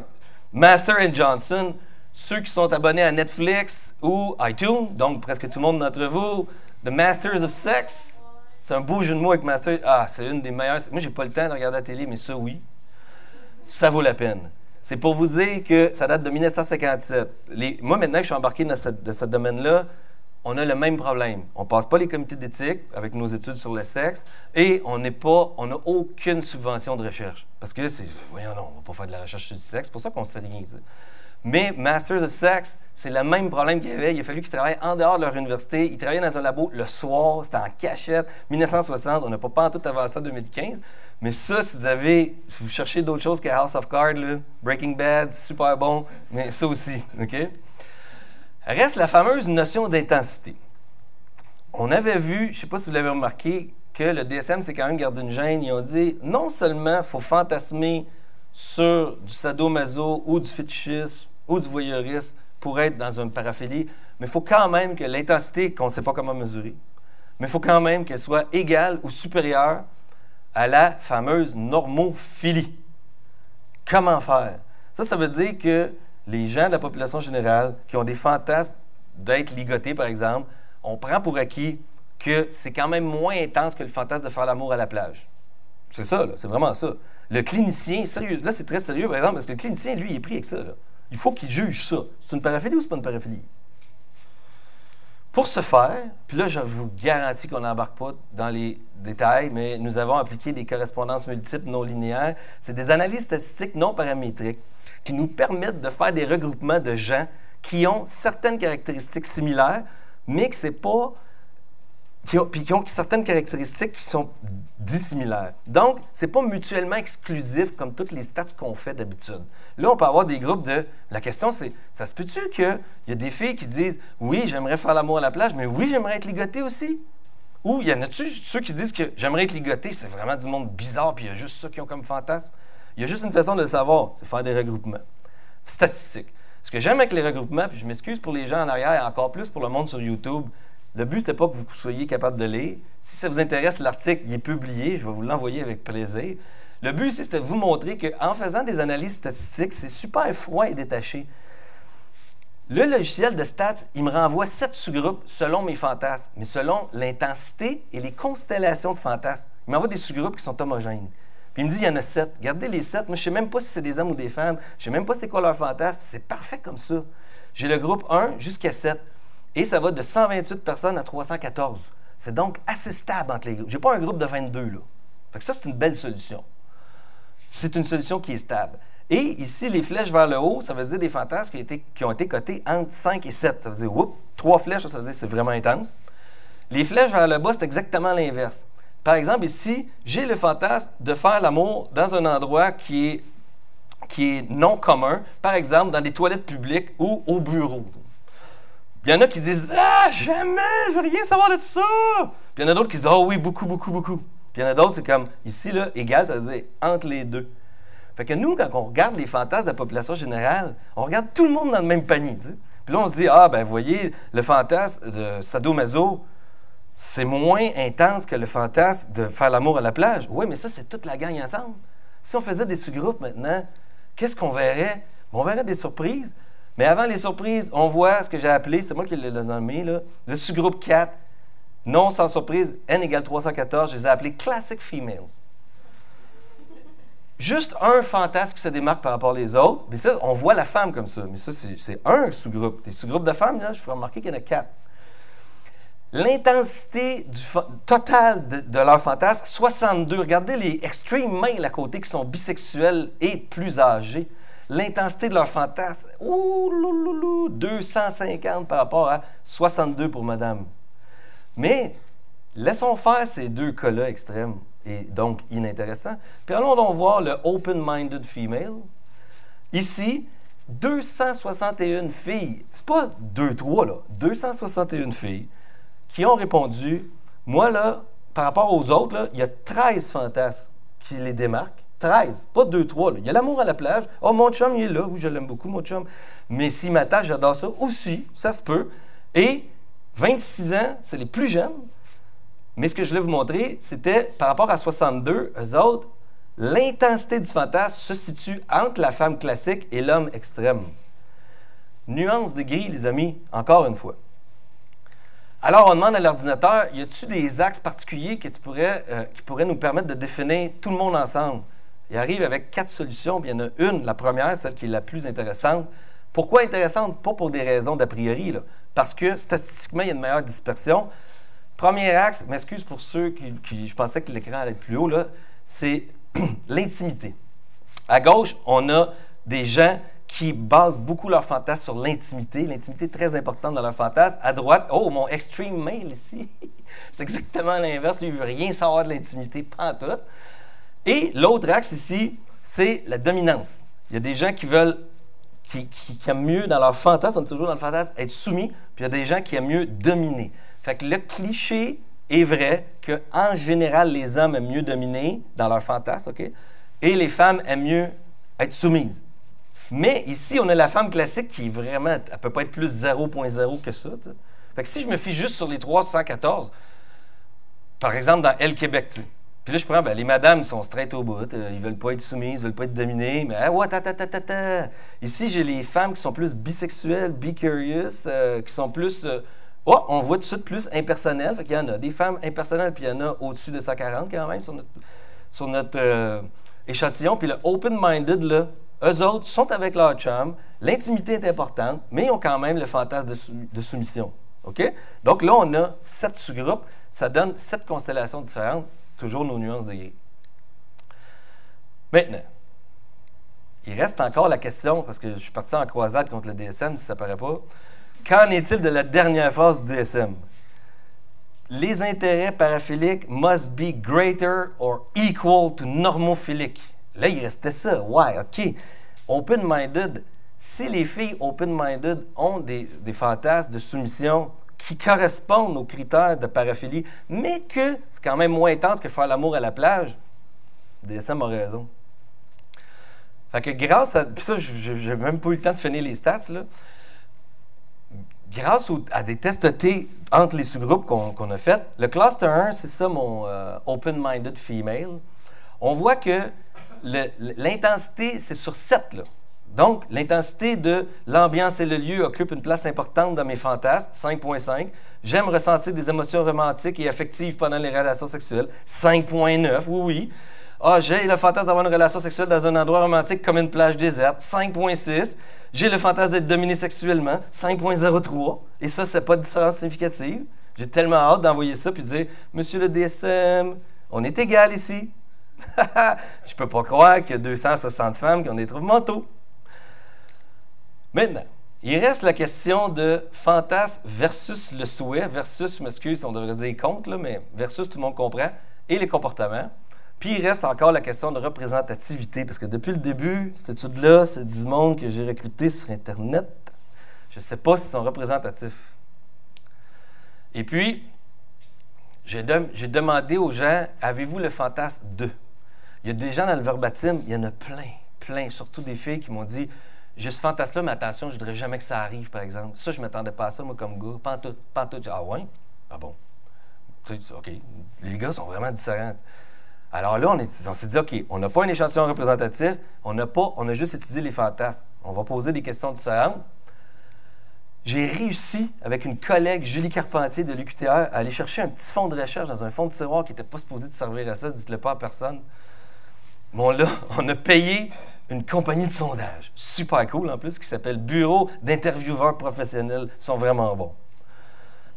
Masters and Johnson, ceux qui sont abonnés à Netflix ou iTunes, donc presque tout le monde d'entre vous, The Masters of Sex. C'est un beau jeu de mots avec Master. Ah, c'est une des meilleures. Moi, j'ai pas le temps de regarder la télé, mais ça, oui. Ça vaut la peine. C'est pour vous dire que ça date de mille neuf cent cinquante-sept. Les... Moi, maintenant, je suis embarqué dans ce, de ce domaine-là. On a le même problème. On passe pas les comités d'éthique avec nos études sur le sexe et on n'est pas, on n'a aucune subvention de recherche. Parce que c'est, voyons, non, on va pas faire de la recherche sur le sexe. C'est pour ça qu'on sait rien. Ça. Mais Masters of Sex, c'est le même problème qu'il y avait. Il a fallu qu'ils travaillent en dehors de leur université. Ils travaillaient dans un labo le soir, c'était en cachette. mille neuf cent soixante, on n'a pas pantoute avancé en deux mille quinze. Mais ça, si vous avez, si vous cherchez d'autres choses que House of Cards, là, Breaking Bad, super bon, mais ça aussi, OK? Reste la fameuse notion d'intensité. On avait vu, je ne sais pas si vous l'avez remarqué, que le D S M, c'est quand même gardé une gêne. Ils ont dit, non seulement il faut fantasmer sur du sadomaso ou du fétichisme, ou du voyeurisme pour être dans une paraphilie, mais il faut quand même que l'intensité, qu'on ne sait pas comment mesurer, mais il faut quand même qu'elle soit égale ou supérieure à la fameuse normophilie. Comment faire? Ça, ça veut dire que les gens de la population générale qui ont des fantasmes d'être ligotés, par exemple, on prend pour acquis que c'est quand même moins intense que le fantasme de faire l'amour à la plage. C'est ça, c'est vraiment ça. Le clinicien, sérieux, là, c'est très sérieux, par exemple, parce que le clinicien, lui, il est pris avec ça, là. Il faut qu'il juge ça. C'est une paraphilie ou c'est pas une paraphilie? Pour ce faire, puis là, je vous garantis qu'on n'embarque pas dans les détails, mais nous avons appliqué des correspondances multiples non linéaires. C'est des analyses statistiques non paramétriques qui nous permettent de faire des regroupements de gens qui ont certaines caractéristiques similaires, mais que c'est pas... Qui ont, puis qui ont certaines caractéristiques qui sont dissimilaires. Donc, c'est pas mutuellement exclusif comme toutes les stats qu'on fait d'habitude. Là, on peut avoir des groupes de... La question, c'est, ça se peut-tu qu'il y a des filles qui disent « Oui, j'aimerais faire l'amour à la plage, mais oui, j'aimerais être ligotée aussi. » Ou, il y en a-tu ceux qui disent que « J'aimerais être ligotée, c'est vraiment du monde bizarre, puis il y a juste ceux qui ont comme fantasme. » Il y a juste une façon de le savoir, c'est faire des regroupements. Statistiques. Ce que j'aime avec les regroupements, puis je m'excuse pour les gens en arrière, encore plus pour le monde sur YouTube, le but, c'était pas que vous soyez capable de lire. Si ça vous intéresse, l'article, il est publié, je vais vous l'envoyer avec plaisir. Le but ici, c'était de vous montrer qu'en faisant des analyses statistiques, c'est super froid et détaché. Le logiciel de stats, il me renvoie sept sous-groupes selon mes fantasmes, mais selon l'intensité et les constellations de fantasmes. Il m'envoie des sous-groupes qui sont homogènes. Puis il me dit, il y en a sept. Regardez les sept. Moi, je ne sais même pas si c'est des hommes ou des femmes. Je ne sais même pas c'est quoi leur fantasme. C'est parfait comme ça. J'ai le groupe un jusqu'à sept. Et ça va de cent vingt-huit personnes à trois cent quatorze. C'est donc assez stable entre les groupes. Je n'ai pas un groupe de vingt-deux, là. Fait que ça, c'est une belle solution. C'est une solution qui est stable. Et ici, les flèches vers le haut, ça veut dire des fantasmes qui ont été, qui ont été cotés entre cinq et sept. Ça veut dire, oups, trois flèches, ça veut dire c'est vraiment intense. Les flèches vers le bas, c'est exactement l'inverse. Par exemple, ici, j'ai le fantasme de faire l'amour dans un endroit qui est, qui est non commun, par exemple dans des toilettes publiques ou au bureau. Il y en a qui disent « Ah, jamais, je veux rien savoir de ça! » Puis il y en a d'autres qui disent « Ah oui, beaucoup, beaucoup, beaucoup. » Puis il y en a d'autres, c'est comme ici, là, égal, ça veut dire « entre les deux ». Fait que nous, quand on regarde les fantasmes de la population générale, on regarde tout le monde dans le même panier. Tu sais? Puis là, on se dit « Ah, ben voyez, le fantasme de sadomaso, c'est moins intense que le fantasme de faire l'amour à la plage. » Oui, mais ça, c'est toute la gang ensemble. Si on faisait des sous-groupes maintenant, qu'est-ce qu'on verrait? Bon, on verrait des surprises. Mais avant les surprises, on voit ce que j'ai appelé, c'est moi qui l'ai nommé, là, le sous-groupe quatre, non sans surprise, N égale trois cent quatorze, je les ai appelés « Classic Females ». Juste un fantasme qui se démarque par rapport aux autres, mais ça, on voit la femme comme ça. Mais ça, c'est un sous-groupe. Des sous-groupes de femmes, là, je ferai remarquer qu'il y en a quatre. L'intensité totale de, de leur fantasme, soixante-deux. Regardez les extreme males à côté qui sont bisexuels et plus âgés. L'intensité de leur fantasme, ouh, lou, lou, lou, deux cent cinquante par rapport à soixante-deux pour madame. Mais laissons faire ces deux cas-là extrêmes et donc inintéressants. Puis allons donc voir le open-minded female. Ici, deux cent soixante et un filles, c'est pas deux trois là, deux cent soixante et un filles qui ont répondu, moi là, par rapport aux autres, là, il y a treize fantasmes qui les démarquent. treize, pas deux trois. Il y a l'amour à la plage. Oh, mon chum, il est là. Oui, je l'aime beaucoup, mon chum. Mais s'il m'attache, j'adore ça aussi. Ça se peut. Et vingt-six ans, c'est les plus jeunes. Mais ce que je voulais vous montrer, c'était par rapport à soixante-deux, eux autres, l'intensité du fantasme se situe entre la femme classique et l'homme extrême. Nuance de gris, les amis, encore une fois. Alors, on demande à l'ordinateur, y a-t-il des axes particuliers que tu pourrais, euh, qui pourraient nous permettre de définir tout le monde ensemble? Il arrive avec quatre solutions, puis il y en a une, la première, celle qui est la plus intéressante. Pourquoi intéressante? Pas pour des raisons d'a priori, là. Parce que statistiquement, il y a une meilleure dispersion. Premier axe, m'excuse pour ceux qui, qui je pensais que l'écran allait plus haut, c'est l'intimité. À gauche, on a des gens qui basent beaucoup leur fantasme sur l'intimité. L'intimité est très importante dans leur fantasme. À droite, oh, mon extreme male ici, c'est exactement l'inverse. Lui, il ne veut rien savoir de l'intimité, pas en tout. Et l'autre axe ici, c'est la dominance. Il y a des gens qui veulent, qui, qui, qui aiment mieux dans leur fantasme, on est toujours dans le fantasme, être soumis, puis il y a des gens qui aiment mieux dominer. Fait que le cliché est vrai qu'en général, les hommes aiment mieux dominer dans leur fantasme, OK? Et les femmes aiment mieux être soumises. Mais ici, on a la femme classique qui est vraiment, elle ne peut pas être plus zéro point zéro que ça, t'sais. Fait que si je me fie juste sur les trois cent quatorze, par exemple, dans Elle Québec, tu sais. Puis là, je prends, ben, les madames sont straight au bout, euh, ils veulent pas être soumises, ils veulent pas être dominées, mais ah, ouais, ta, ta, ta, ta, ta. Ici, j'ai les femmes qui sont plus bisexuelles, be-curious, euh, qui sont plus, euh, oh, on voit tout de suite plus impersonnelles, fait qu'il y en a des femmes impersonnelles, puis il y en a au-dessus de cent quarante quand même sur notre, sur notre euh, échantillon. Puis le open-minded, là, eux autres sont avec leur chum, l'intimité est importante, mais ils ont quand même le fantasme de, sou de soumission, OK? Donc là, on a sept sous-groupes, ça donne sept constellations différentes. Toujours nos nuances de gris. Maintenant, il reste encore la question, parce que je suis parti en croisade contre le D S M, si ça ne paraît pas. Qu'en est-il de la dernière phase du D S M? Les intérêts paraphiliques must be greater or equal to normophilique. Là, il restait ça. Ouais, OK. Open-minded. Si les filles open-minded ont des, des fantasmes de soumission qui correspondent aux critères de paraphilie, mais que c'est quand même moins intense que faire l'amour à la plage, D S M a raison. Fait que grâce à... Puis ça, j'ai même pas eu le temps de finir les stats, là. Grâce au, à des tests T entre les sous-groupes qu'on qu'on a fait, le cluster un, c'est ça mon euh, open-minded female, on voit que l'intensité, c'est sur sept, là. Donc, l'intensité de l'ambiance et le lieu occupe une place importante dans mes fantasmes, cinq point cinq. J'aime ressentir des émotions romantiques et affectives pendant les relations sexuelles, cinq point neuf, oui, oui. Ah, j'ai le fantasme d'avoir une relation sexuelle dans un endroit romantique comme une plage déserte, cinq point six. J'ai le fantasme d'être dominé sexuellement, cinq point zéro trois. Et ça, c'est pas de différence significative. J'ai tellement hâte d'envoyer ça puis de dire « Monsieur le D S M, on est égal ici. » Je peux pas croire qu'il y a deux cent soixante femmes qui ont des troubles mentaux. Maintenant, il reste la question de fantasme versus le souhait, versus, je m'excuse, on devrait dire compte, là, mais versus tout le monde comprend, et les comportements. Puis il reste encore la question de représentativité, parce que depuis le début, cette étude-là, c'est du monde que j'ai recruté sur Internet. Je ne sais pas s'ils sont représentatifs. Et puis, j'ai de, j'ai demandé aux gens, avez-vous le fantasme de? Il y a des gens dans le verbatim, il y en a plein, plein, surtout des filles qui m'ont dit, j'ai ce fantasme-là, mais attention, je ne voudrais jamais que ça arrive, par exemple. Ça, je ne m'attendais pas à ça, moi, comme gars. Pas en tout, pas en tout. Ah ouais? Ah bon? Tu sais, OK. Les gars sont vraiment différents. Alors là, on s'est dit, OK, on n'a pas un échantillon représentatif, on n'a pas, on a juste étudié les fantasmes. On va poser des questions différentes. J'ai réussi, avec une collègue, Julie Carpentier de l'U Q T R, à aller chercher un petit fonds de recherche dans un fonds de tiroir qui n'était pas supposé de servir à ça, dites-le pas à personne. Bon là, on a payé une compagnie de sondage, super cool en plus, qui s'appelle Bureau d'intervieweurs professionnels. Ils sont vraiment bons.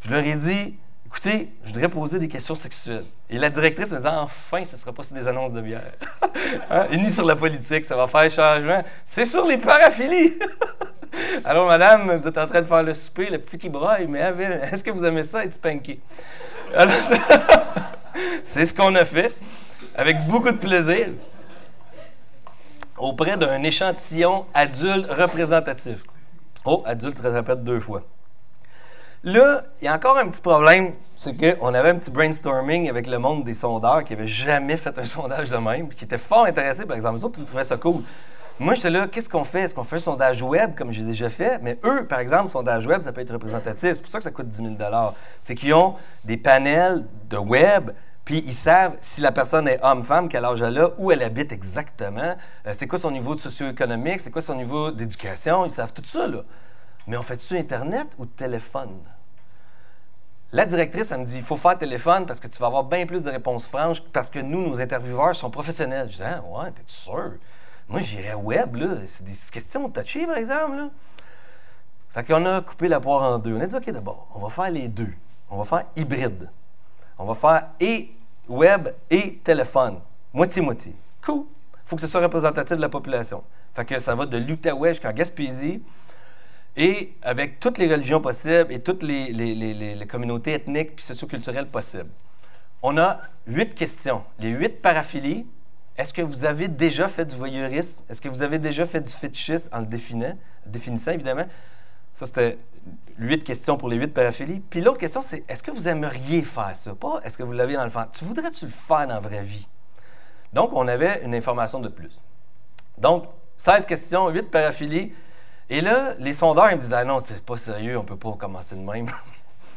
Je leur ai dit, écoutez, je voudrais poser des questions sexuelles. Et la directrice me disait, enfin, ce ne sera pas sur des annonces de bière. Hein? Et ni sur la politique, ça va faire changement. C'est sur les paraphilies. Alors, madame, vous êtes en train de faire le souper, le petit qui braille, mais est-ce que vous aimez ça être spanké? C'est ce qu'on a fait, avec beaucoup de plaisir, auprès d'un échantillon adulte représentatif. Oh, adulte, je répète deux fois. Là, il y a encore un petit problème, c'est qu'on avait un petit brainstorming avec le monde des sondeurs qui n'avaient jamais fait un sondage de même, qui étaient fort intéressés, par exemple. Eux autres, ils trouvaient ça cool. Moi, j'étais là, qu'est-ce qu'on fait? Est-ce qu'on fait un sondage web, comme j'ai déjà fait? Mais eux, par exemple, sondage web, ça peut être représentatif. C'est pour ça que ça coûte dix mille dollars. C'est qu'ils ont des panels de web. Puis, ils savent si la personne est homme-femme, quel âge elle a, où elle habite exactement, euh, c'est quoi son niveau de socio-économique, c'est quoi son niveau d'éducation, ils savent tout ça, là. Mais on fait-tu Internet ou téléphone? La directrice, elle me dit, il faut faire téléphone parce que tu vas avoir bien plus de réponses franches parce que nous, nos intervieweurs sont professionnels. Je dis, ah, ouais, t'es-tu sûr? Moi, j'irais web, là. C'est des questions touchées, par exemple, là. Fait qu'on a coupé la poire en deux. On a dit, OK, d'abord, on va faire les deux. On va faire hybride. On va faire et web et téléphone, moitié-moitié. Cool. Il faut que ce soit représentatif de la population. Fait que ça va de l'Outaouais jusqu'en Gaspésie. Et avec toutes les religions possibles et toutes les, les, les, les communautés ethniques puis socioculturelles possibles. On a huit questions. Les huit paraphilies. Est-ce que vous avez déjà fait du voyeurisme? Est-ce que vous avez déjà fait du fétichisme en le définissant, définissant évidemment? Ça, c'était huit questions pour les huit paraphilies. Puis l'autre question, c'est est-ce que vous aimeriez faire ça? Pas est-ce que vous l'avez dans le fantasme? Tu voudrais-tu le faire dans la vraie vie? Donc, on avait une information de plus. Donc, seize questions, huit paraphilies. Et là, les sondeurs, ils me disaient ah non, c'est pas sérieux, on peut pas commencer de même.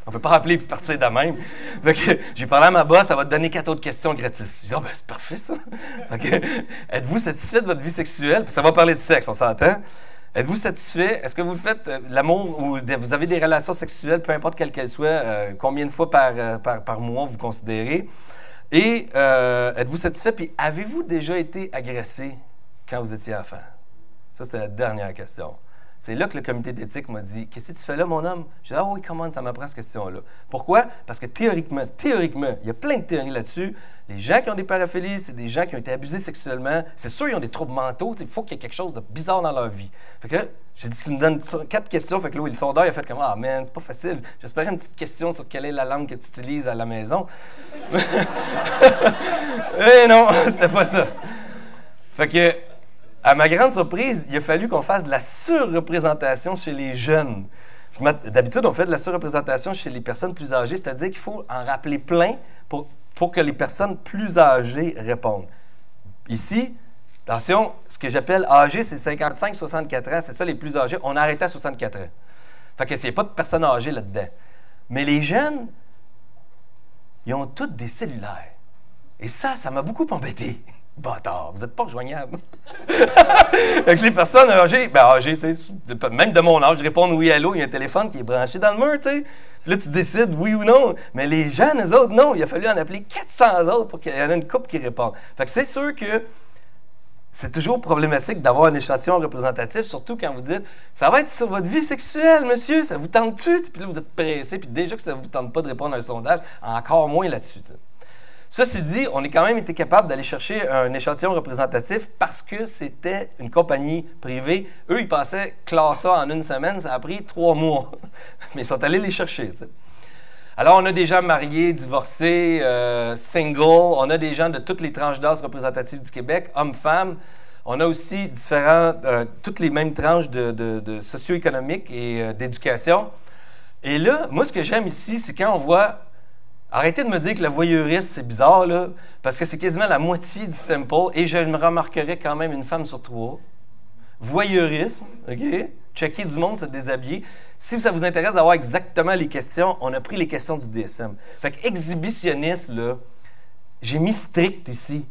On peut pas appeler et partir de même. Fait que j'ai parlé à ma boss, ça va te donner quatre autres questions gratis. Ils disent ah, ben, c'est parfait ça. Êtes-vous satisfait de votre vie sexuelle? Puis ça va parler de sexe, on s'entend. Êtes-vous satisfait? Est-ce que vous faites euh, l'amour ou de, vous avez des relations sexuelles, peu importe quelles qu'elles soient, euh, combien de fois par, euh, par, par mois vous considérez? Et euh, êtes-vous satisfait? Puis avez-vous déjà été agressé quand vous étiez enfant? Ça, c'était la dernière question. C'est là que le comité d'éthique m'a dit « Qu'est-ce que tu fais là, mon homme? » J'ai dit « Ah oui, comment ça m'apprend cette question-là? » Pourquoi? Parce que théoriquement, théoriquement, il y a plein de théories là-dessus. Les gens qui ont des paraphilies, c'est des gens qui ont été abusés sexuellement. C'est sûr, ils ont des troubles mentaux. Il faut qu'il y ait quelque chose de bizarre dans leur vie. Fait que j'ai dit « Tu me donnes quatre questions. » Fait que là, le sondeur, il a fait comme « Ah, man, c'est pas facile. » J'espérais une petite question sur quelle est la langue que tu utilises à la maison. Eh non, c'était pas ça. Fait que... à ma grande surprise, il a fallu qu'on fasse de la surreprésentation chez les jeunes. D'habitude, on fait de la surreprésentation chez les personnes plus âgées, c'est-à-dire qu'il faut en rappeler plein pour, pour que les personnes plus âgées répondent. Ici, Attention, ce que j'appelle âgé, c'est cinquante-cinq à soixante-quatre ans. C'est ça, les plus âgés. On a arrêté à soixante-quatre ans. Fait que c'est pas de personnes âgées là-dedans. Mais les jeunes, ils ont tous des cellulaires. Et ça, ça m'a beaucoup embêté. Bâtard, vous n'êtes pas rejoignable. Avec les personnes âgées, ben âgées, tu sais, même de mon âge, répondre oui à l'eau, il y a un téléphone qui est branché dans le mur, tu sais. Puis là, tu décides oui ou non. Mais les jeunes, eux autres, non. Il a fallu en appeler quatre cents autres pour qu'il y en ait une couple qui réponde. Fait que c'est sûr que c'est toujours problématique d'avoir un échantillon représentatif, surtout quand vous dites « Ça va être sur votre vie sexuelle, monsieur, ça vous tente-tu? » Puis là, vous êtes pressé, puis déjà que ça ne vous tente pas de répondre à un sondage, encore moins là-dessus. Ceci dit, on a quand même été capable d'aller chercher un échantillon représentatif parce que c'était une compagnie privée. Eux, ils pensaient clore ça en une semaine, ça a pris trois mois. Mais ils sont allés les chercher. T'sais. Alors, on a des gens mariés, divorcés, euh, single. On a des gens de toutes les tranches d'âge représentatives du Québec, hommes-femmes. On a aussi différents, euh, toutes les mêmes tranches de, de, de socio-économiques et euh, d'éducation. Et là, moi, ce que j'aime ici, c'est quand on voit... Arrêtez de me dire que le voyeurisme, c'est bizarre, là, parce que c'est quasiment la moitié du sample, et je me remarquerais quand même une femme sur trois. Voyeurisme, OK? Checker du monde, se déshabiller. Si ça vous intéresse d'avoir exactement les questions, on a pris les questions du D S M. Fait que exhibitionnisme, là, j'ai mis strict ici.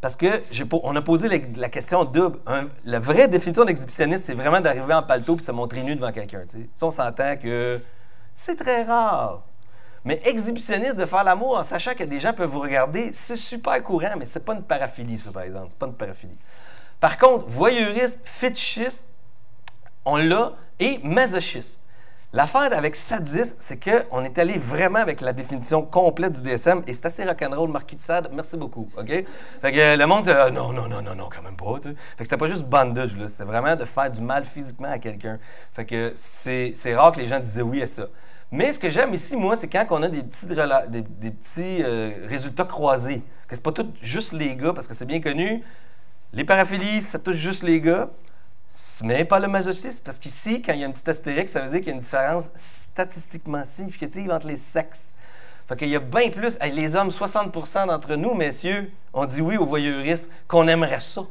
Parce que j'ai po- on a posé la, la question double. Un, la vraie définition d'exhibitionniste, c'est vraiment d'arriver en paletot et se montrer nu devant quelqu'un. Si on s'entend que c'est très rare. Mais exhibitionniste de faire l'amour en sachant que des gens peuvent vous regarder, c'est super courant, mais c'est pas une paraphilie, ça, par exemple. C'est pas une paraphilie. Par contre, voyeuriste, fétichiste, on l'a, et masochisme. L'affaire avec sadisme, c'est qu'on est allé vraiment avec la définition complète du D S M, et c'est assez rock'n'roll, Marquis de Sade, merci beaucoup, OK? Fait que le monde dit ah, « non, non, non, non, non, quand même pas, tu sais. » Fait que c'était pas juste bandage, là, c'était vraiment de faire du mal physiquement à quelqu'un. Fait que c'est rare que les gens disaient oui à ça. Mais ce que j'aime ici, moi, c'est quand on a des petits, des, des petits euh, résultats croisés, que c'est pas tout juste les gars, parce que c'est bien connu, les paraphilies, ça touche juste les gars, mais pas le masochisme, parce qu'ici, quand il y a une petite astérique, ça veut dire qu'il y a une différence statistiquement significative entre les sexes. Fait qu'il y a bien plus, hey, les hommes, soixante pour cent d'entre nous, messieurs, on dit oui au voyeurisme, qu'on aimerait ça,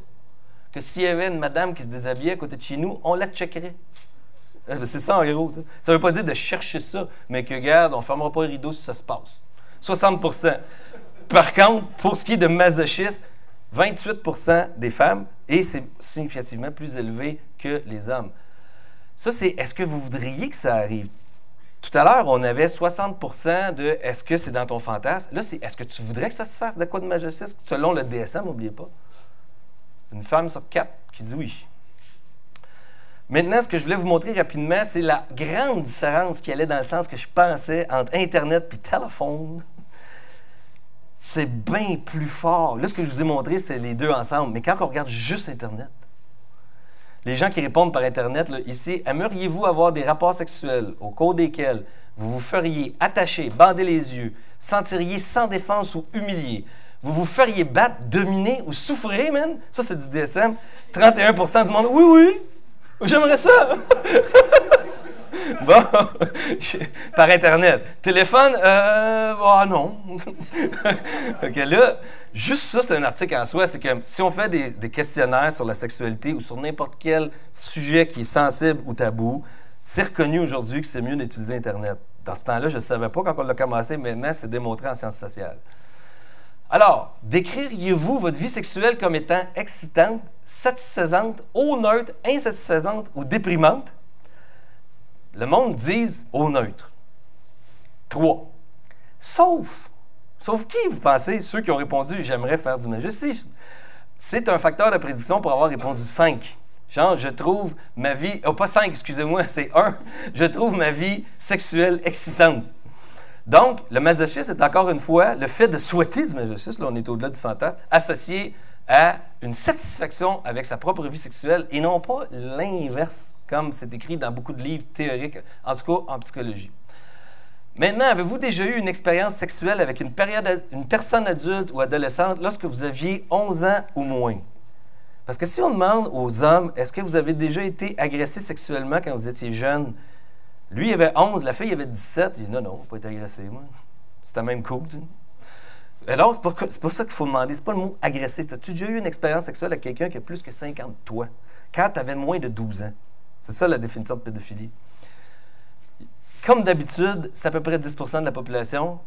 que s'il y avait une madame qui se déshabillait à côté de chez nous, on la checkerait. C'est ça, en gros. Ça Ça veut pas dire de chercher ça, mais que, regarde, on ne fermera pas le rideau si ça se passe. soixante pour cent. Par contre, pour ce qui est de masochisme, vingt-huit pour cent des femmes, et c'est significativement plus élevé que les hommes. Ça, c'est « est-ce que vous voudriez que ça arrive? » Tout à l'heure, on avait soixante pour cent de « est-ce que c'est dans ton fantasme? » Là, c'est « est-ce que tu voudrais que ça se fasse de quoi de masochisme? » Selon le D S M, n'oubliez pas. Une femme sur quatre qui dit oui. Maintenant, ce que je voulais vous montrer rapidement, c'est la grande différence qui allait dans le sens que je pensais entre Internet puis téléphone. C'est bien plus fort. Là, ce que je vous ai montré, c'est les deux ensemble. Mais quand on regarde juste Internet, les gens qui répondent par Internet, là, ici, « Aimeriez-vous avoir des rapports sexuels au cours desquels vous vous feriez attacher, bander les yeux, sentiriez sans défense ou humilié? » Vous vous feriez battre, dominer ou souffrir, man? Ça, c'est du D S M. trente et un pour cent du monde, « Oui, oui! » J'aimerais ça! Bon, par Internet. Téléphone, euh. Ah oh non! OK, là, juste ça, c'est un article en soi. C'est que si on fait des, des questionnaires sur la sexualité ou sur n'importe quel sujet qui est sensible ou tabou, c'est reconnu aujourd'hui que c'est mieux d'utiliser Internet. Dans ce temps-là, je ne savais pas quand on l'a commencé. Maintenant, c'est démontré en sciences sociales. Alors, décririez-vous votre vie sexuelle comme étant excitante, satisfaisante, au neutre, insatisfaisante ou déprimante? Le monde dise au neutre. Trois. Sauf. Sauf qui, vous pensez? Ceux qui ont répondu « J'aimerais faire du majesty ». C'est un facteur de prédiction pour avoir répondu cinq. Genre, je trouve ma vie... Oh, pas cinq, excusez-moi, c'est un. Je trouve ma vie sexuelle excitante. Donc, le masochisme est encore une fois le fait de souhaiter du masochisme, là on est au-delà du fantasme, associé à une satisfaction avec sa propre vie sexuelle et non pas l'inverse, comme c'est écrit dans beaucoup de livres théoriques, en tout cas en psychologie. Maintenant, avez-vous déjà eu une expérience sexuelle avec une, période, une personne adulte ou adolescente lorsque vous aviez onze ans ou moins? Parce que si on demande aux hommes, est-ce que vous avez déjà été agressé sexuellement quand vous étiez jeune? Lui, il avait onze, la fille, il avait dix-sept. Il dit « Non, non, je n'ai pas été agressé, moi. C'était même cool. » Alors, c'est pour, pour ça qu'il faut demander, c'est pas le mot agressif. As-tu déjà eu une expérience sexuelle avec quelqu'un qui a plus que cinquante toi, quand tu avais moins de douze ans? C'est ça la définition de pédophilie. Comme d'habitude, c'est à peu près dix pour cent de la population.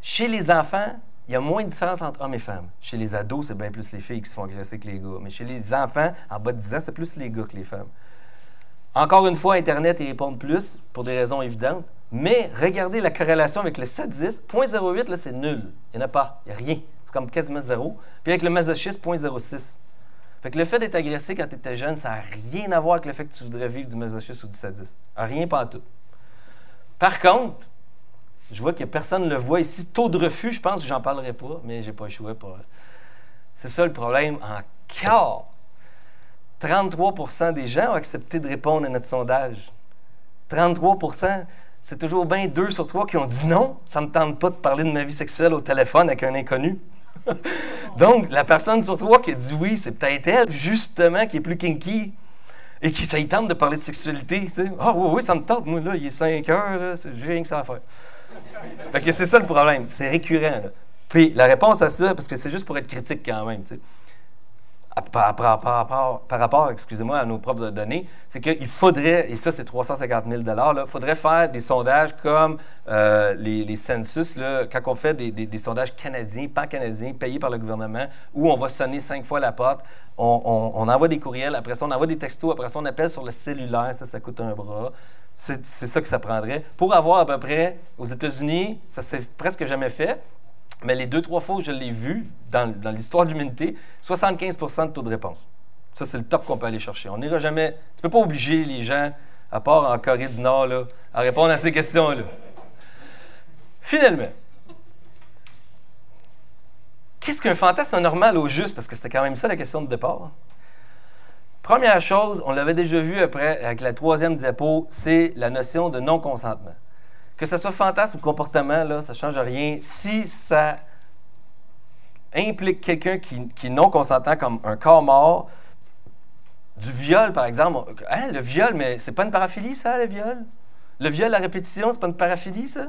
Chez les enfants, il y a moins de différence entre hommes et femmes. Chez les ados, c'est bien plus les filles qui se font agresser que les gars. Mais chez les enfants, en bas de dix ans, c'est plus les gars que les femmes. Encore une fois, Internet, ils répondent plus, pour des raisons évidentes. Mais regardez la corrélation avec le sadisme. zéro virgule zéro huit, là, c'est nul. Il n'y en a pas. Il n'y a rien. C'est comme quasiment zéro. Puis avec le masochisme, zéro virgule zéro six. Fait que le fait d'être agressé quand tu étais jeune, ça n'a rien à voir avec le fait que tu voudrais vivre du masochisme ou du sadisme. Rien pas en tout. Par contre, je vois que personne ne le voit ici. Taux de refus, je pense que j'en parlerai pas, mais j'ai pas échoué pour... C'est ça le problème encore. trente-trois pour cent des gens ont accepté de répondre à notre sondage. trente-trois pour cent, c'est toujours bien deux sur trois qui ont dit non. Ça ne me tente pas de parler de ma vie sexuelle au téléphone avec un inconnu. Donc, la personne sur trois qui a dit oui, c'est peut-être elle, justement, qui est plus kinky et qui ça y tente de parler de sexualité. Ah oui, oui, ça me tente. Moi, là, il est cinq heures, j'ai rien que ça à faire. Fait que c'est ça le problème, c'est récurrent. Là. Puis la réponse à ça, parce que c'est juste pour être critique quand même, tu sais, par, par, par, par, par rapport, excusez-moi, à nos propres données, c'est qu'il faudrait, et ça c'est trois cent cinquante mille dollars, il faudrait faire des sondages comme euh, les, les census, là, quand on fait des, des, des sondages canadiens, pan-canadiens, payés par le gouvernement, où on va sonner cinq fois la porte, on, on, on envoie des courriels, après ça on envoie des textos, après ça on appelle sur le cellulaire, ça, ça coûte un bras. C'est ça que ça prendrait. Pour avoir à peu près, aux États-Unis, ça s'est presque jamais fait, mais les deux, trois fois où je l'ai vu dans, dans l'histoire de l'humanité, soixante-quinze pour cent de taux de réponse. Ça, c'est le top qu'on peut aller chercher. On n'ira jamais... Tu peux pas obliger les gens, à part en Corée du Nord, là, à répondre à ces questions-là. Finalement, qu'est-ce qu'un fantasme normal au juste? Parce que c'était quand même ça la question de départ. Première chose, on l'avait déjà vu après avec la troisième diapo, c'est la notion de non-consentement. Que ce soit fantasme ou comportement, là, ça ne change rien. Si ça implique quelqu'un qui, qui est non-consentant comme un corps mort, du viol par exemple, hein, le viol, mais c'est pas une paraphilie ça, le viol? Le viol à répétition, c'est pas une paraphilie ça?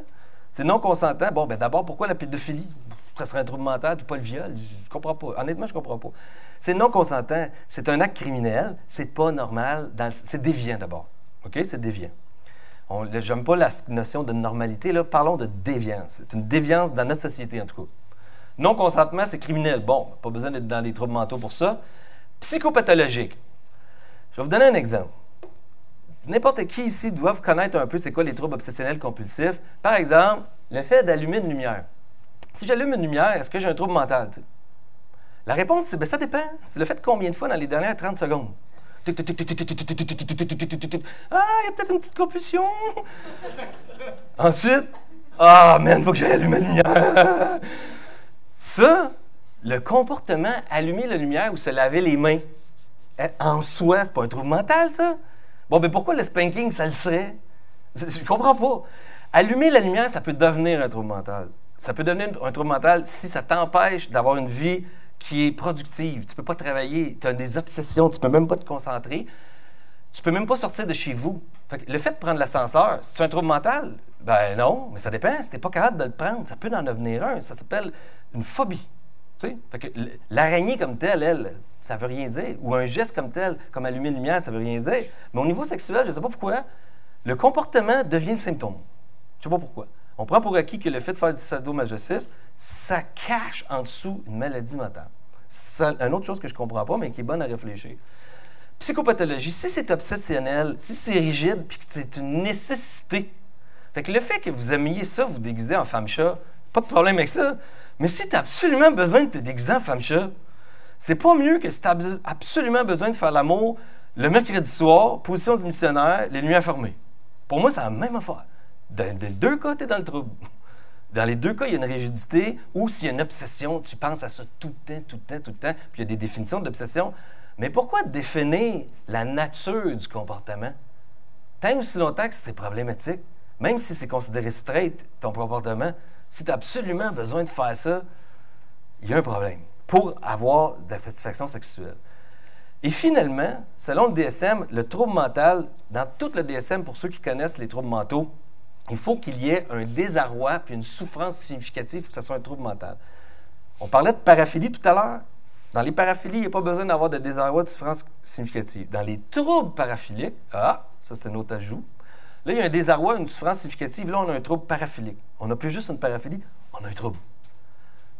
C'est non-consentant. Bon, ben d'abord, pourquoi la pédophilie? Ça serait un trouble mental, puis pas le viol. Je comprends pas. Honnêtement, je comprends pas. C'est non consentant. C'est un acte criminel. C'est pas normal. Le... C'est déviant, d'abord. OK? C'est déviant. On... J'aime pas la notion de normalité. Là. Parlons de déviance. C'est une déviance dans notre société, en tout cas. Non-consentement, c'est criminel. Bon, pas besoin d'être dans les troubles mentaux pour ça. Psychopathologique. Je vais vous donner un exemple. N'importe qui ici doit connaître un peu c'est quoi les troubles obsessionnels compulsifs. Par exemple, le fait d'allumer une lumière. Si j'allume une lumière, est-ce que j'ai un trouble mental? T'sais? La réponse, c'est ben, ça dépend. C'est le fait de combien de fois dans les dernières trente secondes. Ah, il y a peut-être une petite compulsion. Ensuite, ah, oh, man, il faut que j'aille allumer la lumière. Ça, le comportement allumer la lumière ou se laver les mains, en soi, c'est pas un trouble mental, ça. Bon, ben pourquoi le spanking, ça le serait? Je comprends pas. Allumer la lumière, ça peut devenir un trouble mental. Ça peut devenir un trouble mental si ça t'empêche d'avoir une vie qui est productive. Tu ne peux pas travailler, tu as des obsessions, tu ne peux même pas te concentrer. Tu ne peux même pas sortir de chez vous. Fait que le fait de prendre l'ascenseur, c'est un trouble mental? Ben non, mais ça dépend. Si tu n'es pas capable de le prendre, ça peut en devenir un. Ça s'appelle une phobie. L'araignée comme telle, elle, ça ne veut rien dire. Ou un geste comme tel, comme allumer une lumière, ça ne veut rien dire. Mais au niveau sexuel, je ne sais pas pourquoi, le comportement devient le symptôme. Je ne sais pas pourquoi. On prend pour acquis que le fait de faire du sadomasochisme, ça cache en dessous une maladie mentale. C'est une autre chose que je ne comprends pas, mais qui est bonne à réfléchir. Psychopathologie, si c'est obsessionnel, si c'est rigide, puis que c'est une nécessité. Fait que le fait que vous aimiez ça, vous déguisez en femme-chat, pas de problème avec ça. Mais si tu as absolument besoin de te déguiser en femme-chat, c'est pas mieux que si tu as absolument besoin de faire l'amour le mercredi soir, position du missionnaire, les nuits fermées. Pour moi, c'est la même affaire. Dans les deux cas, tu es dans le trouble. Dans les deux cas, il y a une rigidité ou s'il y a une obsession, tu penses à ça tout le temps, tout le temps, tout le temps. Puis il y a des définitions d'obsession. Mais pourquoi définir la nature du comportement? Tant aussi longtemps que c'est problématique, même si c'est considéré straight, ton comportement, si tu as absolument besoin de faire ça, il y a un problème pour avoir de la satisfaction sexuelle. Et finalement, selon le D S M, le trouble mental, dans tout le D S M, pour ceux qui connaissent les troubles mentaux, il faut qu'il y ait un désarroi puis une souffrance significative pour que ce soit un trouble mental. On parlait de paraphilie tout à l'heure. Dans les paraphilies, il n'y a pas besoin d'avoir de désarroi de souffrance significative. Dans les troubles paraphiliques, ah, ça c'est un autre ajout. Là, il y a un désarroi, une souffrance significative. Là, on a un trouble paraphilique. On n'a plus juste une paraphilie, on a un trouble.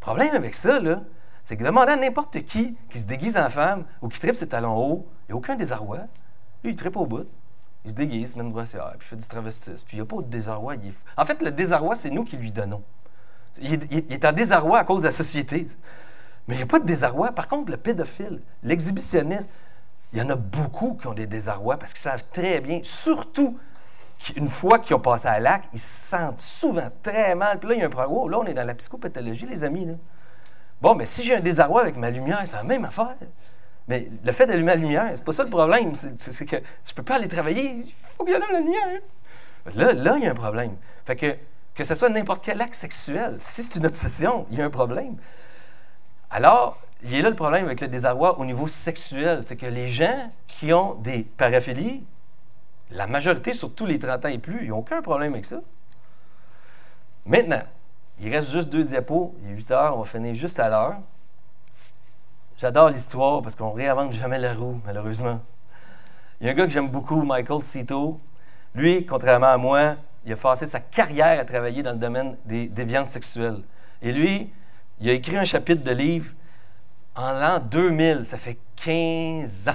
Le problème avec ça, là, c'est que demander à n'importe qui qui se déguise en femme ou qui tripe ses talons hauts, il n'y a aucun désarroi. Lui, il tripe au bout. Il se déguise, il se met une brassière, puis il fait du travestisme. Puis il n'y a pas de désarroi. Il est... En fait, le désarroi, c'est nous qui lui donnons. Il est, il est en désarroi à cause de la société. Mais il n'y a pas de désarroi. Par contre, le pédophile, l'exhibitionniste, il y en a beaucoup qui ont des désarrois parce qu'ils savent très bien, surtout une fois qu'ils ont passé à l'acte, ils se sentent souvent très mal. Puis là, il y a un problème. Oh, là, on est dans la psychopathologie, les amis. Là. Bon, mais si j'ai un désarroi avec ma lumière, c'est la même affaire. Mais le fait d'allumer la lumière, c'est pas ça le problème. C'est que je peux pas aller travailler, il faut qu'il y ait la lumière. Là, là, il y a un problème. Fait que, que ce soit n'importe quel acte sexuel, si c'est une obsession, il y a un problème. Alors, il y a là le problème avec le désarroi au niveau sexuel. C'est que les gens qui ont des paraphilies, la majorité, surtout les trente ans et plus, ils n'ont aucun problème avec ça. Maintenant, il reste juste deux diapos. Il est huit heures, on va finir juste à l'heure. J'adore l'histoire parce qu'on ne réinvente jamais la roue, malheureusement. Il y a un gars que j'aime beaucoup, Michael Cito. Lui, contrairement à moi, il a passé sa carrière à travailler dans le domaine des déviances sexuelles. Et lui, il a écrit un chapitre de livre en l'an deux mille, ça fait quinze ans.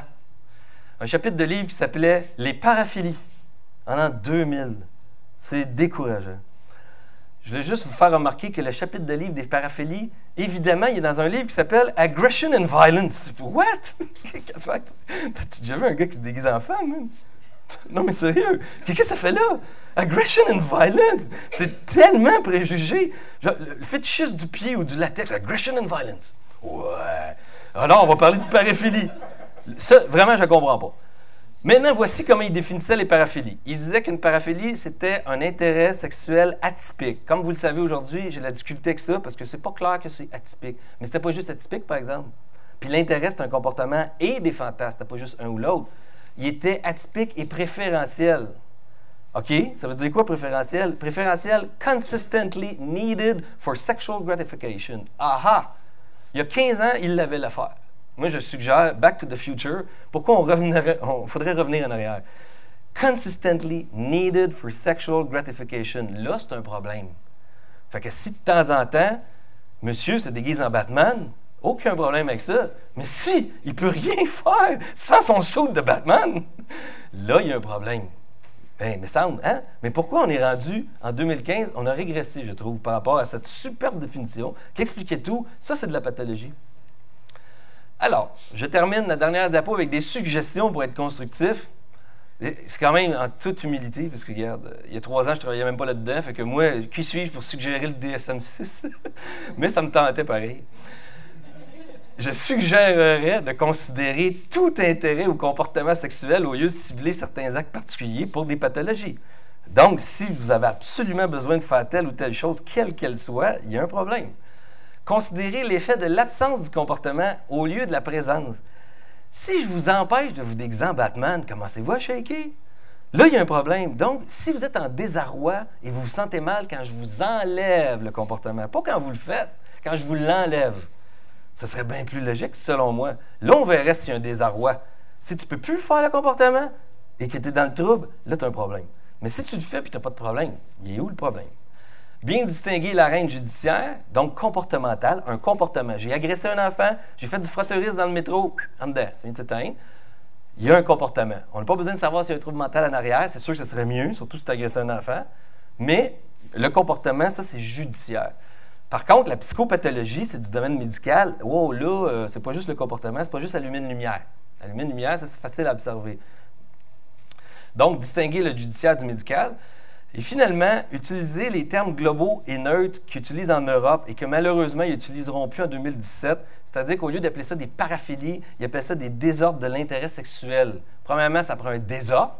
Un chapitre de livre qui s'appelait « Les paraphilies » en l'an deux mille. C'est décourageant. Je voulais juste vous faire remarquer que le chapitre de livre des paraphilies, évidemment, il est dans un livre qui s'appelle « Aggression and Violence ». What? T'as-tu déjà vu un gars qui se déguise en femme? Hein? Non, mais sérieux, qu'est-ce que ça fait là? « Aggression and Violence », c'est tellement préjugé. Genre, le fétichisme du pied ou du latex, « Aggression and Violence ». Ouais. Alors, on va parler de paraphilie. Ça, vraiment, je ne comprends pas. Maintenant, voici comment il définissait les paraphilies. Il disait qu'une paraphilie, c'était un intérêt sexuel atypique. Comme vous le savez aujourd'hui, j'ai la difficulté avec ça parce que c'est pas clair que c'est atypique. Mais c'était pas juste atypique, par exemple. Puis l'intérêt, c'est un comportement et des fantasmes. C'était pas juste un ou l'autre. Il était atypique et préférentiel. OK? Ça veut dire quoi, préférentiel? Préférentiel, consistently needed for sexual gratification. Aha! Il y a quinze ans, il l'avait l'affaire. Moi, je suggère, back to the future, pourquoi on, revenera, on faudrait revenir en arrière. Consistently needed for sexual gratification. Là, c'est un problème. Fait que si de temps en temps, monsieur se déguise en Batman, aucun problème avec ça. Mais si, il ne peut rien faire sans son saut de Batman, là, il y a un problème. Ben, mais ça, hein? Mais pourquoi on est rendu, en deux mille quinze, on a régressé, je trouve, par rapport à cette superbe définition qui expliquait tout. Ça, c'est de la pathologie. Alors, je termine la dernière diapo avec des suggestions pour être constructif. C'est quand même en toute humilité, parce que, regarde, il y a trois ans, je ne travaillais même pas là-dedans, fait que moi, qui suis-je pour suggérer le D S M six? Mais ça me tentait pareil. Je suggérerais de considérer tout intérêt au comportement sexuel au lieu de cibler certains actes particuliers pour des pathologies. Donc, si vous avez absolument besoin de faire telle ou telle chose, quelle qu'elle soit, il y a un problème. Considérez l'effet de l'absence du comportement au lieu de la présence. Si je vous empêche de vous déguiser en Batman, commencez-vous à shaker. Là, il y a un problème. Donc, si vous êtes en désarroi et vous vous sentez mal quand je vous enlève le comportement, pas quand vous le faites, quand je vous l'enlève, ce serait bien plus logique, selon moi. Là, on verrait s'il y a un désarroi. Si tu ne peux plus faire le comportement et que tu es dans le trouble, là, tu as un problème. Mais si tu le fais et que tu n'as pas de problème, il est où le problème? Bien distinguer l'arène judiciaire, donc comportementale, un comportement. J'ai agressé un enfant, j'ai fait du frotteurisme dans le métro, en dedans, ça vient de s'éteindre. Il y a un comportement. On n'a pas besoin de savoir s'il y a un trouble mental en arrière, c'est sûr que ce serait mieux, surtout si tu agressais un enfant. Mais le comportement, ça, c'est judiciaire. Par contre, la psychopathologie, c'est du domaine médical. Wow, là, euh, c'est pas juste le comportement, c'est pas juste allumer une lumière. Allumer une lumière, ça, c'est facile à observer. Donc, distinguer le judiciaire du médical. Et finalement, utiliser les termes globaux et neutres qu'ils utilisent en Europe et que malheureusement, ils n'utiliseront plus en deux mille dix-sept, c'est-à-dire qu'au lieu d'appeler ça des paraphilies, ils appellent ça des désordres de l'intérêt sexuel. Premièrement, ça prend un désordre,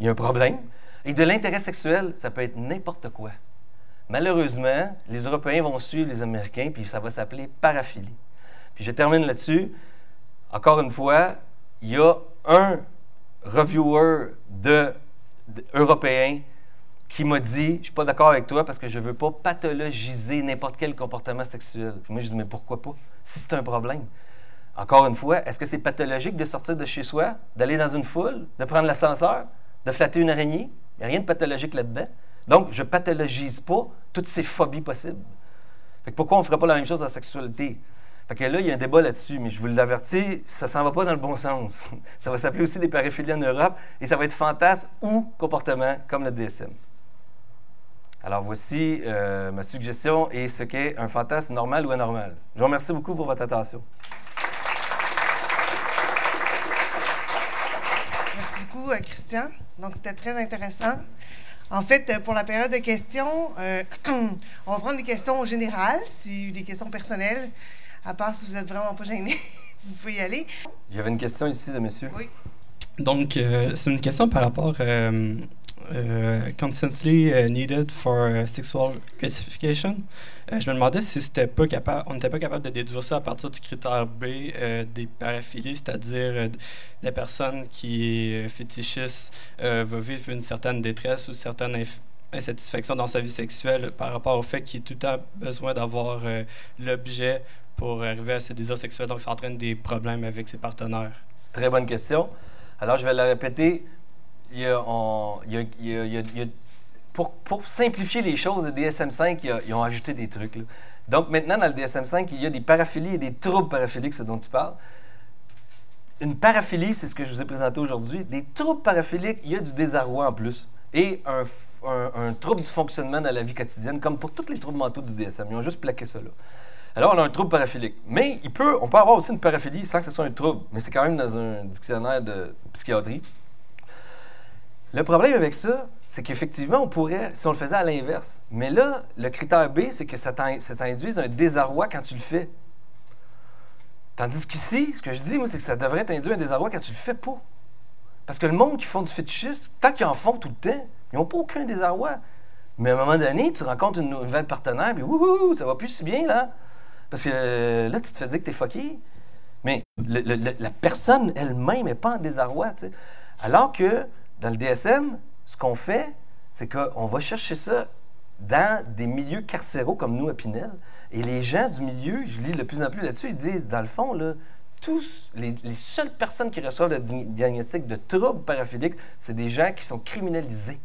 il y a un problème, et de l'intérêt sexuel, ça peut être n'importe quoi. Malheureusement, les Européens vont suivre les Américains, puis ça va s'appeler paraphilie. Puis je termine là-dessus. Encore une fois, il y a un reviewer de, de, européen qui m'a dit « Je suis pas d'accord avec toi parce que je veux pas pathologiser n'importe quel comportement sexuel. » Puis moi, je dis « Mais pourquoi pas? Si c'est un problème. » Encore une fois, est-ce que c'est pathologique de sortir de chez soi, d'aller dans une foule, de prendre l'ascenseur, de flatter une araignée? Il n'y a rien de pathologique là-dedans. Donc, je pathologise pas toutes ces phobies possibles. Fait que pourquoi on ne ferait pas la même chose dans la sexualité? Fait que là, il y a un débat là-dessus, mais je vous l'avertis, ça s'en va pas dans le bon sens. Ça va s'appeler aussi des paraphilies en Europe, et ça va être fantasme ou comportement, comme le D S M. Alors voici euh, ma suggestion et ce qu'est un fantasme normal ou anormal. Je vous remercie beaucoup pour votre attention. Merci beaucoup, euh, Christian. Donc, c'était très intéressant. En fait, pour la période de questions, euh, on va prendre des questions générales, si des questions personnelles. À part si vous êtes vraiment pas gêné, vous pouvez y aller. Il y avait une question ici de monsieur. Oui. Donc, euh, c'est une question par rapport euh, euh, constantly needed for sexual gratification. Euh, je me demandais si c'était pas capable, on n'était pas capable de déduire ça à partir du critère B euh, des paraphilies, c'est-à-dire euh, la personne qui est fétichiste euh, va vivre une certaine détresse ou certaine inf insatisfaction dans sa vie sexuelle par rapport au fait qu'il a tout le temps besoin d'avoir euh, l'objet pour arriver à ses désirs sexuels, donc ça entraîne des problèmes avec ses partenaires? Très bonne question. Alors, je vais la répéter. Il y a, on, il y a, il y a, il y a, pour, pour simplifier les choses, le D S M cinq, il y a, ils ont ajouté des trucs. Là. Donc, maintenant, dans le D S M cinq, il y a des paraphilies et des troubles paraphiliques, ce dont tu parles. Une paraphilie, c'est ce que je vous ai présenté aujourd'hui. Des troubles paraphiliques, il y a du désarroi en plus. Et un, un, un trouble du fonctionnement dans la vie quotidienne, comme pour tous les troubles mentaux du D S M. Ils ont juste plaqué ça là. Alors, on a un trouble paraphilique. Mais il peut, on peut avoir aussi une paraphilie sans que ce soit un trouble, mais c'est quand même dans un dictionnaire de psychiatrie. Le problème avec ça, c'est qu'effectivement, on pourrait, si on le faisait à l'inverse. Mais là, le critère B, c'est que ça t'induise un désarroi quand tu le fais. Tandis qu'ici, ce que je dis, moi, c'est que ça devrait t'induire un désarroi quand tu le fais pas. Parce que le monde qui font du fétichisme, tant qu'ils en font tout le temps, ils n'ont pas aucun désarroi. Mais à un moment donné, tu rencontres une nouvelle partenaire, puis wouhou, ça va plus si bien, là. Parce que euh, là, tu te fais dire que t'es fucké, mais le, le, la personne elle-même n'est pas en désarroi, tu sais. Alors que dans le D S M, ce qu'on fait, c'est qu'on va chercher ça dans des milieux carcéraux comme nous à Pinel. Et les gens du milieu, je lis de plus en plus là-dessus, ils disent, dans le fond, là, tous les, les seules personnes qui reçoivent le diagnostic de troubles paraphiliques, c'est des gens qui sont criminalisés,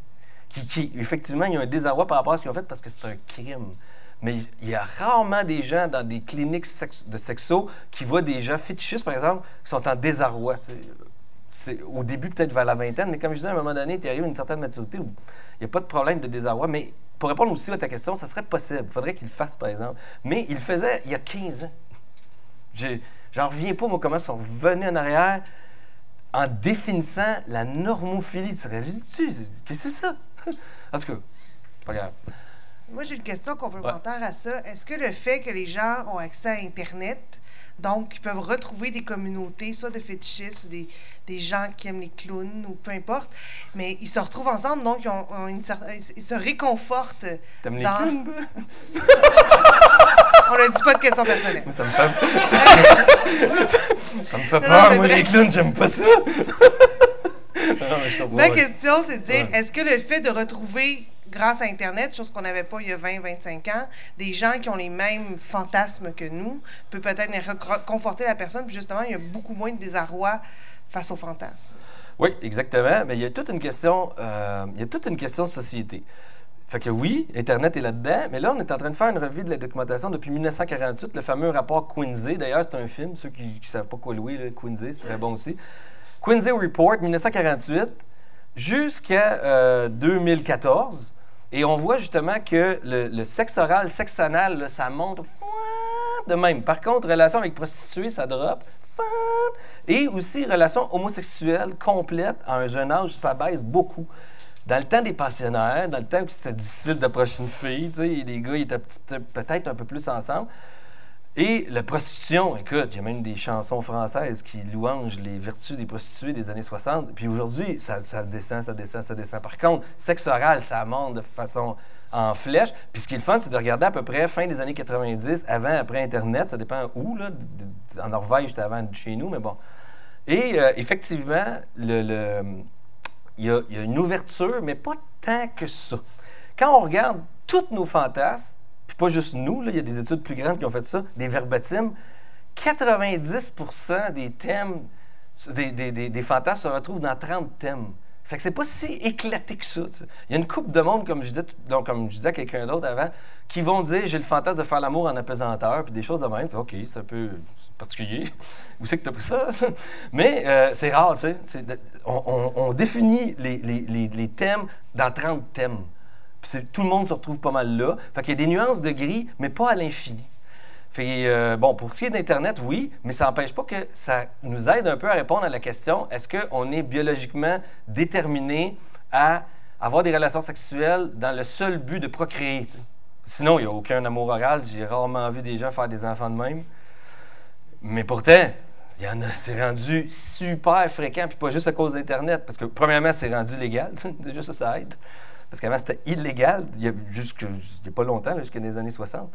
qui, qui effectivement, ils ont un désarroi par rapport à ce qu'ils ont fait parce que c'est un crime. Mais il y a rarement des gens dans des cliniques de sexo qui voient des gens fétichistes, par exemple, qui sont en désarroi. C'est au début, peut-être vers la vingtaine, mais comme je disais, à un moment donné, tu arrives à une certaine maturité où il n'y a pas de problème de désarroi. Mais pour répondre aussi à ta question, ça serait possible. Il faudrait qu'il le fasse, par exemple. Mais il le faisait il y a quinze ans. J'en reviens pas, moi, comment ils sont revenus en arrière en définissant la normophilie. Tu réalises-tu? Qu'est-ce que c'est ça? En tout cas, pas grave. Moi, j'ai une question complémentaire ouais. à ça. Est-ce que le fait que les gens ont accès à Internet, donc ils peuvent retrouver des communautés, soit de fétichistes, ou des, des gens qui aiment les clowns, ou peu importe, mais ils se retrouvent ensemble, donc ils, ont, ont une certaine, ils se réconfortent. T'aimes dans... les clowns? On ne dit pas de question personnelle. Ça me fait, ça me fait peur, non, non, moi, vrai. Les clowns, j'aime pas ça. non, Ma question, c'est de dire, ouais. est-ce que le fait de retrouver... grâce à Internet, chose qu'on n'avait pas il y a vingt, vingt-cinq ans, des gens qui ont les mêmes fantasmes que nous, peut peut-être conforter la personne, puis justement, il y a beaucoup moins de désarroi face aux fantasmes. Oui, exactement, mais il y a toute une question, euh, il y a toute une question de société. Fait que oui, Internet est là-dedans, mais là, on est en train de faire une revue de la documentation depuis mille neuf cent quarante-huit, le fameux rapport Quincy. D'ailleurs, c'est un film, ceux qui ne savent pas quoi louer, là, Quincy, c'est très bon aussi. Quincy Report, mille neuf cent quarante-huit, jusqu'à euh, deux mille quatorze. Et on voit justement que le, le sexe oral, le sexe anal, là, ça monte de même. Par contre, relation avec prostituée, ça drop. Et aussi, relation homosexuelle complète à un jeune âge, ça baisse beaucoup. Dans le temps des pensionnaires, dans le temps où c'était difficile d'approcher une fille, tu sais, les gars ils étaient peut-être un peu plus ensemble. Et la prostitution, écoute, il y a même des chansons françaises qui louangent les vertus des prostituées des années soixante. Puis aujourd'hui, ça, ça descend, ça descend, ça descend. Par contre, sexe oral, ça monte de façon en flèche. Puis ce qui est le fun, c'est de regarder à peu près fin des années quatre-vingt-dix, avant, après Internet. Ça dépend où, là. En Norvège, j'étais avant de chez nous, mais bon. Et euh, effectivement, le, le, il y a, il y a une ouverture, mais pas tant que ça. quand on regarde toutes nos fantasmes, puis pas juste nous, là, il y a des études plus grandes qui ont fait ça, des verbatims, quatre-vingt-dix pour cent des thèmes, des, des, des, des fantasmes se retrouvent dans trente thèmes. Fait que c'est pas si éclaté que ça. T'sais. Il y a une couple de monde, comme je disais, donc, comme je disais à quelqu'un d'autre avant, qui vont dire « j'ai le fantasme de faire l'amour en apesanteur », puis des choses de même. OK, c'est un peu particulier. Où c'est que tu as pris ça? Mais euh, c'est rare, tu sais. On, on, on définit les, les, les, les thèmes dans trente thèmes. Puis tout le monde se retrouve pas mal là. Fait qu'il y a des nuances de gris, mais pas à l'infini. Fait euh, bon, pour ce qui est d'Internet, oui, mais ça n'empêche pas que ça nous aide un peu à répondre à la question, est-ce qu'on est biologiquement déterminé à avoir des relations sexuelles dans le seul but de procréer? T'sais? Sinon, il n'y a aucun amour oral. J'ai rarement vu des gens faire des enfants de même. Mais pourtant, il y en a, c'est rendu super fréquent, puis pas juste à cause d'Internet, parce que premièrement, c'est rendu légal. Déjà, ça, ça aide. Parce qu'avant, c'était illégal, il n'y a, a pas longtemps, là, jusqu'à les années soixante.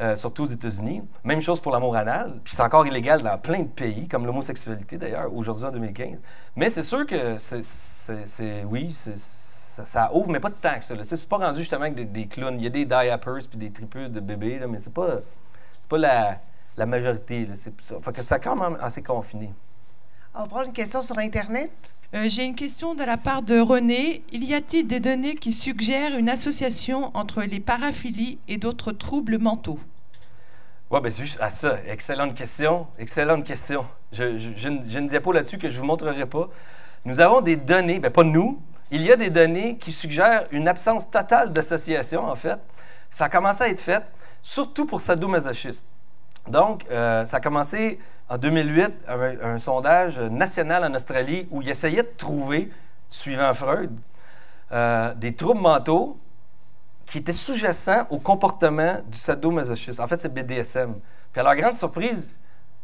Euh, surtout aux États-Unis. Même chose pour l'amour anal, puis c'est encore illégal dans plein de pays, comme l'homosexualité d'ailleurs, aujourd'hui en deux mille quinze. Mais c'est sûr que, c'est, c'est, c'est, oui, c'est, ça, ça ouvre, mais pas de taxe. C'est pas rendu justement avec des, des clowns. Il y a des diapers puis des tripeux de bébés, là, mais c'est pas, c'est pas la, la majorité. Là. C'est, ça fait que c'est quand même assez confiné. On prend une question sur Internet. Euh, j'ai une question de la part de René. Il y a-t-il des données qui suggèrent une association entre les paraphilies et d'autres troubles mentaux? Oui, bien, c'est juste à ça. Excellente question. Excellente question. Je, je, je, je ne disais pas là-dessus que je ne vous montrerai pas. Nous avons des données, bien, pas nous. Il y a des données qui suggèrent une absence totale d'association, en fait. Ça a commencé à être fait, surtout pour sadomasochisme. Donc, euh, ça a commencé en deux mille huit, un, un sondage national en Australie où ils essayaient de trouver, suivant Freud, euh, des troubles mentaux qui étaient sous-jacents au comportement du sadomasochiste. En fait, c'est B D S M. Puis à leur grande surprise,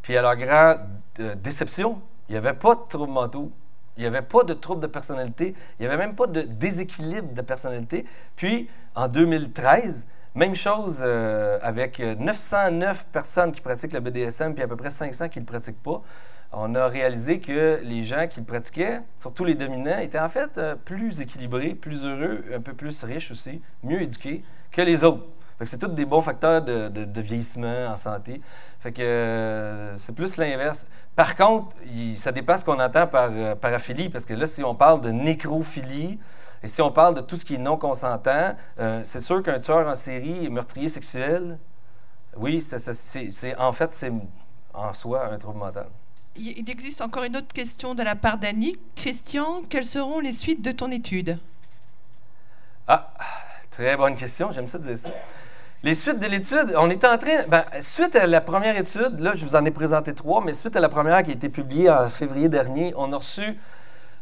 puis à leur grande euh, déception, il n'y avait pas de troubles mentaux. Il n'y avait pas de troubles de personnalité. Il n'y avait même pas de déséquilibre de personnalité. Puis, en deux mille treize, même chose euh, avec neuf cent neuf personnes qui pratiquent le B D S M, puis à peu près cinq cents qui ne le pratiquent pas. On a réalisé que les gens qui le pratiquaient, surtout les dominants, étaient en fait euh, plus équilibrés, plus heureux, un peu plus riches aussi, mieux éduqués que les autres. Fait que c'est tous des bons facteurs de, de, de vieillissement en santé. Fait que euh, c'est plus l'inverse. Par contre, il, ça dépasse ce qu'on entend par euh, paraphilie, parce que là, si on parle de nécrophilie, et si on parle de tout ce qui est non consentant, euh, c'est sûr qu'un tueur en série, meurtrier sexuel, oui, c'est, c'est, c'est, en fait, c'est en soi un trouble mental. Il existe encore une autre question de la part d'Annie. Christian, quelles seront les suites de ton étude? Ah, très bonne question, j'aime ça dire ça. Les suites de l'étude, on est en train... Ben, suite à la première étude, là, je vous en ai présenté trois, mais suite à la première qui a été publiée en février dernier, on a reçu...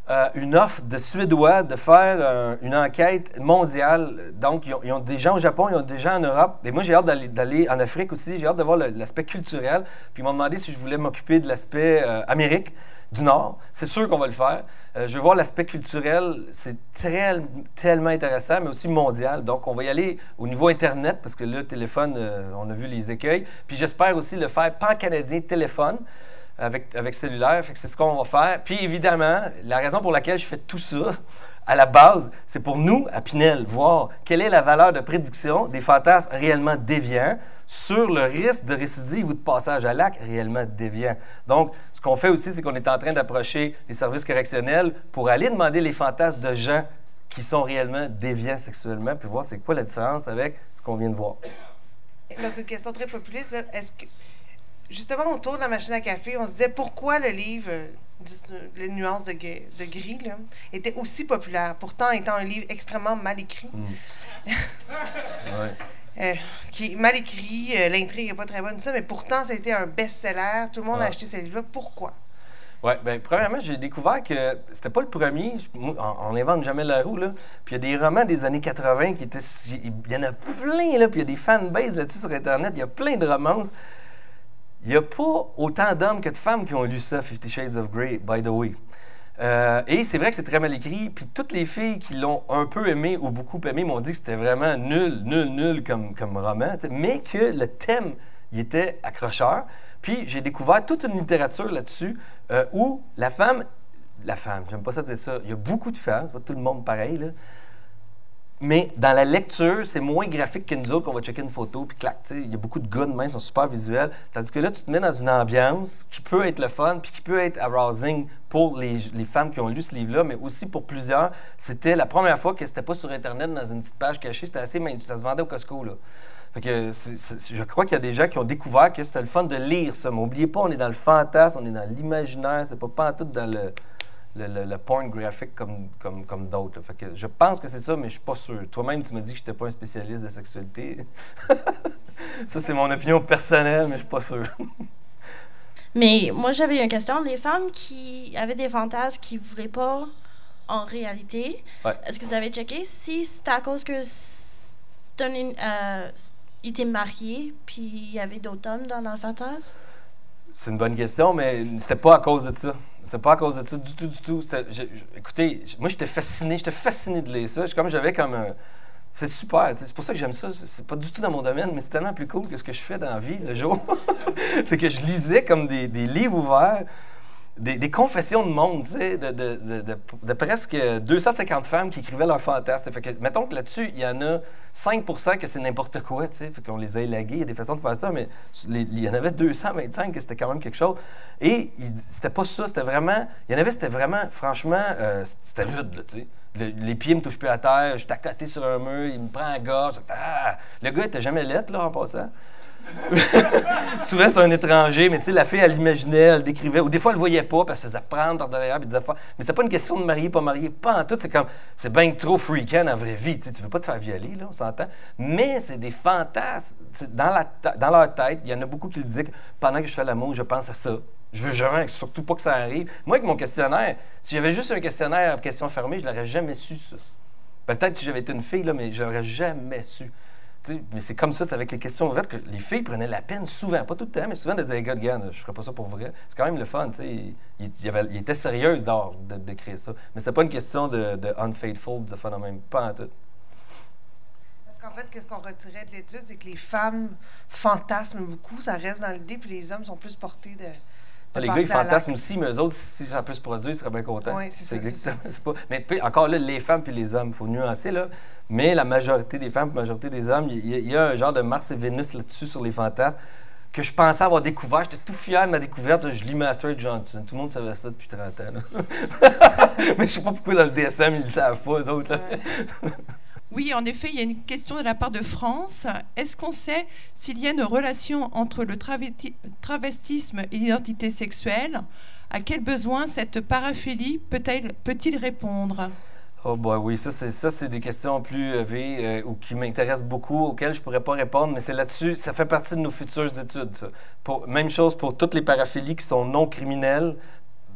Euh, une offre de Suédois de faire euh, une enquête mondiale. Donc, ils ont, ils ont des gens au Japon, ils ont des gens en Europe. Et moi, j'ai hâte d'aller, d'aller en Afrique aussi. J'ai hâte de voir l'aspect culturel. Puis, ils m'ont demandé si je voulais m'occuper de l'aspect euh, Amérique du Nord. C'est sûr qu'on va le faire. Euh, je veux voir l'aspect culturel. C'est très, tellement intéressant, mais aussi mondial. Donc, on va y aller au niveau Internet, parce que là, téléphone, euh, on a vu les écueils. Puis, j'espère aussi le faire pan-canadien téléphone. Avec, avec cellulaire, fait que c'est ce qu'on va faire. Puis évidemment, la raison pour laquelle je fais tout ça, à la base, c'est pour nous, à Pinel, voir quelle est la valeur de prédiction des fantasmes réellement déviants sur le risque de récidive ou de passage à l'acte réellement déviant. Donc, ce qu'on fait aussi, c'est qu'on est en train d'approcher les services correctionnels pour aller demander les fantasmes de gens qui sont réellement déviants sexuellement, puis voir c'est quoi la différence avec ce qu'on vient de voir. C'est une question très populiste. Est-ce que... Justement, on tourne la machine à café, on se disait pourquoi le livre « Les nuances de, de gris » là, était aussi populaire, pourtant étant un livre extrêmement mal écrit. Mmh. Ouais. euh, qui est mal écrit, euh, l'intrigue n'est pas très bonne, ça, mais pourtant, c'était un best-seller, tout le monde ah. a acheté ce livre-là. Pourquoi? Oui, bien, premièrement, j'ai découvert que c'était pas le premier. On n'invente jamais la roue, là. Puis il y a des romans des années quatre-vingts qui étaient... Il y en a plein, là, puis il y a des fanbases là-dessus sur Internet, il y a plein de romances. Il n'y a pas autant d'hommes que de femmes qui ont lu ça, Fifty Shades of Grey, by the way. Euh, et c'est vrai que c'est très mal écrit, puis toutes les filles qui l'ont un peu aimé ou beaucoup aimé m'ont dit que c'était vraiment nul, nul, nul comme, comme roman, t'sais, mais que le thème, il était accrocheur. Puis j'ai découvert toute une littérature là-dessus euh, où la femme, la femme, j'aime pas ça dire ça, il y a beaucoup de femmes, c'est pas tout le monde pareil, là, Mais dans la lecture, c'est moins graphique que nous autres qu'on va checker une photo, puis clac, tu sais, il y a beaucoup de gars de main, sont super visuels. Tandis que là, tu te mets dans une ambiance qui peut être le fun, puis qui peut être arousing pour les, les femmes qui ont lu ce livre-là, mais aussi pour plusieurs. C'était la première fois que c'était pas sur Internet, dans une petite page cachée, c'était assez, mais ça se vendait au Costco, là. Fait que c'est, c'est, je crois qu'il y a des gens qui ont découvert que c'était le fun de lire ça. Mais n'oubliez pas, on est dans le fantasme, on est dans l'imaginaire, c'est pas pantoute dans le... Le, le, le porn graphique comme, comme, comme d'autres. Fait que je pense que c'est ça, mais je suis pas sûr. Toi-même, tu m'as dit que je n'étais pas un spécialiste de sexualité. Ça, c'est mon opinion personnelle, mais je suis pas sûr. Mais moi, j'avais une question. Les femmes qui avaient des fantasmes qui ne voulaient pas en réalité, ouais. Est-ce que vous avez checké si c'est à cause que c'est un, euh, ils étaient mariés puis il y avait d'autres hommes dans leur fantasme? C'est une bonne question, mais c'était pas à cause de ça. C'était pas à cause de ça du tout, du tout. Je, je, écoutez, je, moi, j'étais fasciné. J'étais fasciné de lire ça. Je, comme j'avais comme un... C'est super. C'est pour ça que j'aime ça. C'est pas du tout dans mon domaine, mais c'est tellement plus cool que ce que je fais dans la vie, le jour. C'est que je lisais comme des, des livres ouverts, des, des confessions de monde, tu sais, de, de, de, de, de presque deux cent cinquante femmes qui écrivaient leurs fantasmes. Fait que, mettons que là-dessus, il y en a cinq pour cent que c'est n'importe quoi, tu sais. Fait qu'on les a élagués. Il y a des façons de faire ça, mais les, il y en avait deux cent vingt-cinq que c'était quand même quelque chose. Et c'était pas ça, c'était vraiment... Il y en avait, c'était vraiment, franchement, euh, c'était rude, là, tu sais. Le, les pieds me touchent plus à terre, je suis accoté sur un mur, il me prend à gorge. Ah! Le gars, il était jamais lettre, là, en passant. Souvent, c'est un étranger, mais tu sais, la fille, elle l'imaginait, elle décrivait. Ou des fois, elle le voyait pas, puis elle se faisait prendre par derrière, puis des affaires. Mais c'est pas une question de marier, pas marier. Pas en tout, c'est comme, c'est bien trop freakant en vraie vie. Tu sais, tu veux pas te faire violer, là, on s'entend. Mais c'est des fantasmes. Dans, la dans leur tête, il y en a beaucoup qui le disent que pendant que je fais l'amour, je pense à ça. Je veux jamais, surtout pas que ça arrive. Moi, avec mon questionnaire, si j'avais juste un questionnaire à question fermée, je l'aurais jamais su, ça. Ben, peut-être si j'avais été une fille, là, mais je l'aurais jamais su. T'sais, mais c'est comme ça, c'est avec les questions ouvertes que les filles prenaient la peine souvent, pas tout le temps, mais souvent de dire hey, « gars, gars, je ferais pas ça pour vrai ». C'est quand même le fun, tu sais. Il, il, il était sérieuse d'or de, de créer ça. Mais c'est pas une question de, de « unfaithful », de phénomène, pas en tout. Parce qu'en fait, qu'est-ce qu'on retirait de l'étude, c'est que les femmes fantasment beaucoup, ça reste dans l'idée, puis les hommes sont plus portés de... Les gars, ils fantasment aussi, mais eux autres, si ça peut se produire, ils seraient bien contents. Oui, c'est ça. C'est pas... Mais encore là, les femmes puis les hommes, il faut nuancer, là. Mais la majorité des femmes, la majorité des hommes, il y, y a un genre de Mars et Vénus là-dessus sur les fantasmes que je pensais avoir découvert. J'étais tout fier de ma découverte. Je lis Masters and Johnson. Tout le monde savait ça depuis trente ans. Là. Mais je sais pas pourquoi dans le D S M, ils le savent pas, eux autres. Là. Ouais. Oui, en effet, il y a une question de la part de France. Est-ce qu'on sait s'il y a une relation entre le travestisme et l'identité sexuelle? À quel besoin cette paraphilie peut-elle, peut-il répondre? Oh bah oui, ça c'est ça c'est des questions plus élevées euh, ou qui m'intéressent beaucoup, auxquelles je pourrais pas répondre, mais c'est là-dessus, ça fait partie de nos futures études. Ça. Pour, même chose pour toutes les paraphilies qui sont non criminelles,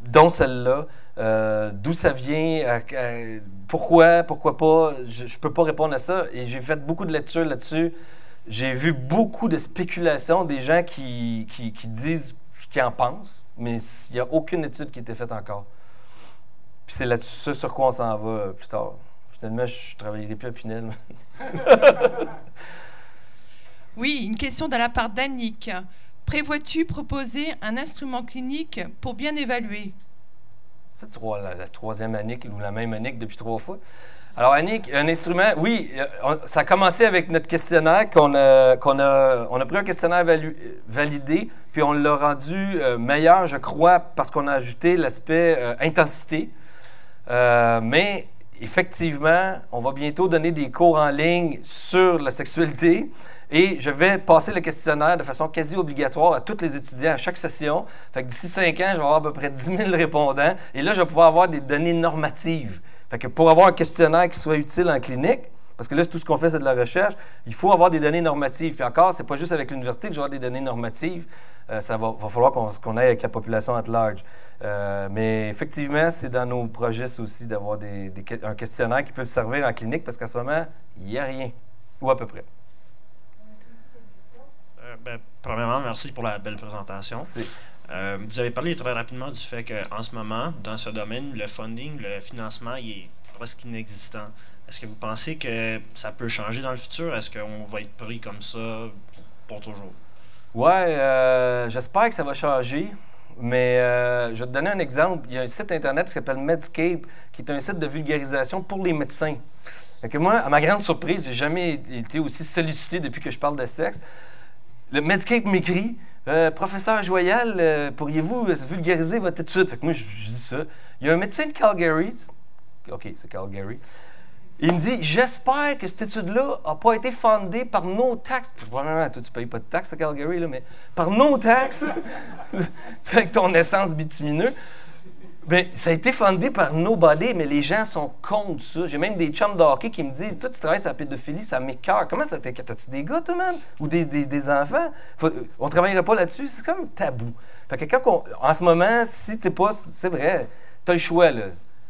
dont celle-là. Euh, D'où ça vient, euh, euh, pourquoi, pourquoi pas, je ne peux pas répondre à ça. Et j'ai fait beaucoup de lectures là-dessus. J'ai vu beaucoup de spéculations des gens qui, qui, qui disent ce qu'ils en pensent, mais il n'y a aucune étude qui a été faite encore. Puis c'est là-dessus ce sur quoi on s'en va plus tard. Finalement, je ne travaillerai plus à Pinel. Oui, une question de la part d'Annick. Prévois-tu proposer un instrument clinique pour bien évaluer? C'est trois, la, la troisième Annick ou la même Annick depuis trois fois. Alors Annick, un instrument, oui, on, ça a commencé avec notre questionnaire qu'on a, qu'on a, on a pris un questionnaire valu, validé, puis on l'a rendu euh, meilleur, je crois, parce qu'on a ajouté l'aspect euh, intensité. Euh, mais effectivement, on va bientôt donner des cours en ligne sur la sexualité. Et je vais passer le questionnaire de façon quasi obligatoire à tous les étudiants à chaque session. Fait que d'ici cinq ans, je vais avoir à peu près dix mille répondants. Et là, je vais pouvoir avoir des données normatives. Fait que pour avoir un questionnaire qui soit utile en clinique, parce que là, tout ce qu'on fait, c'est de la recherche, il faut avoir des données normatives. Puis encore, c'est pas juste avec l'université que je vais avoir des données normatives. Euh, ça va, va falloir qu'on qu'on aille avec la population at large. Euh, mais effectivement, c'est dans nos projets aussi d'avoir des, des, un questionnaire qui peut servir en clinique, parce qu'à ce moment, il n'y a rien, ou à peu près. Ben, premièrement, merci pour la belle présentation. Euh, vous avez parlé très rapidement du fait qu'en ce moment, dans ce domaine, le funding, le financement, il est presque inexistant. Est-ce que vous pensez que ça peut changer dans le futur? Est-ce qu'on va être pris comme ça pour toujours? Oui, euh, j'espère que ça va changer. Mais euh, je vais te donner un exemple. Il y a un site Internet qui s'appelle Medscape, qui est un site de vulgarisation pour les médecins. Fait que moi, à ma grande surprise, j'ai jamais été aussi sollicité depuis que je parle de sexe. Le Medicaid m'écrit euh, « Professeur Joyal, euh, pourriez-vous vulgariser votre étude? » Fait que moi, je, je dis ça. Il y a un médecin de Calgary. OK, c'est Calgary. Il me dit « J'espère que cette étude-là n'a pas été fondée par nos taxes. » Probablement, toi, tu ne payes pas de taxes à Calgary, là, mais par nos taxes, avec ton essence bitumineuse. Bien, ça a été fondé par nobody, mais les gens sont contre ça. J'ai même des chums de hockey qui me disent « Toi, tu travailles sur la pédophilie, ça m'écœure. Comment ça t'écœure? T'as-tu des gars, toi, man? Ou des, des, des enfants? Faut, on ne travaillera pas là-dessus. » C'est comme tabou. Fait que quand on, en ce moment, si t'es pas... C'est vrai, t'as le choix, là.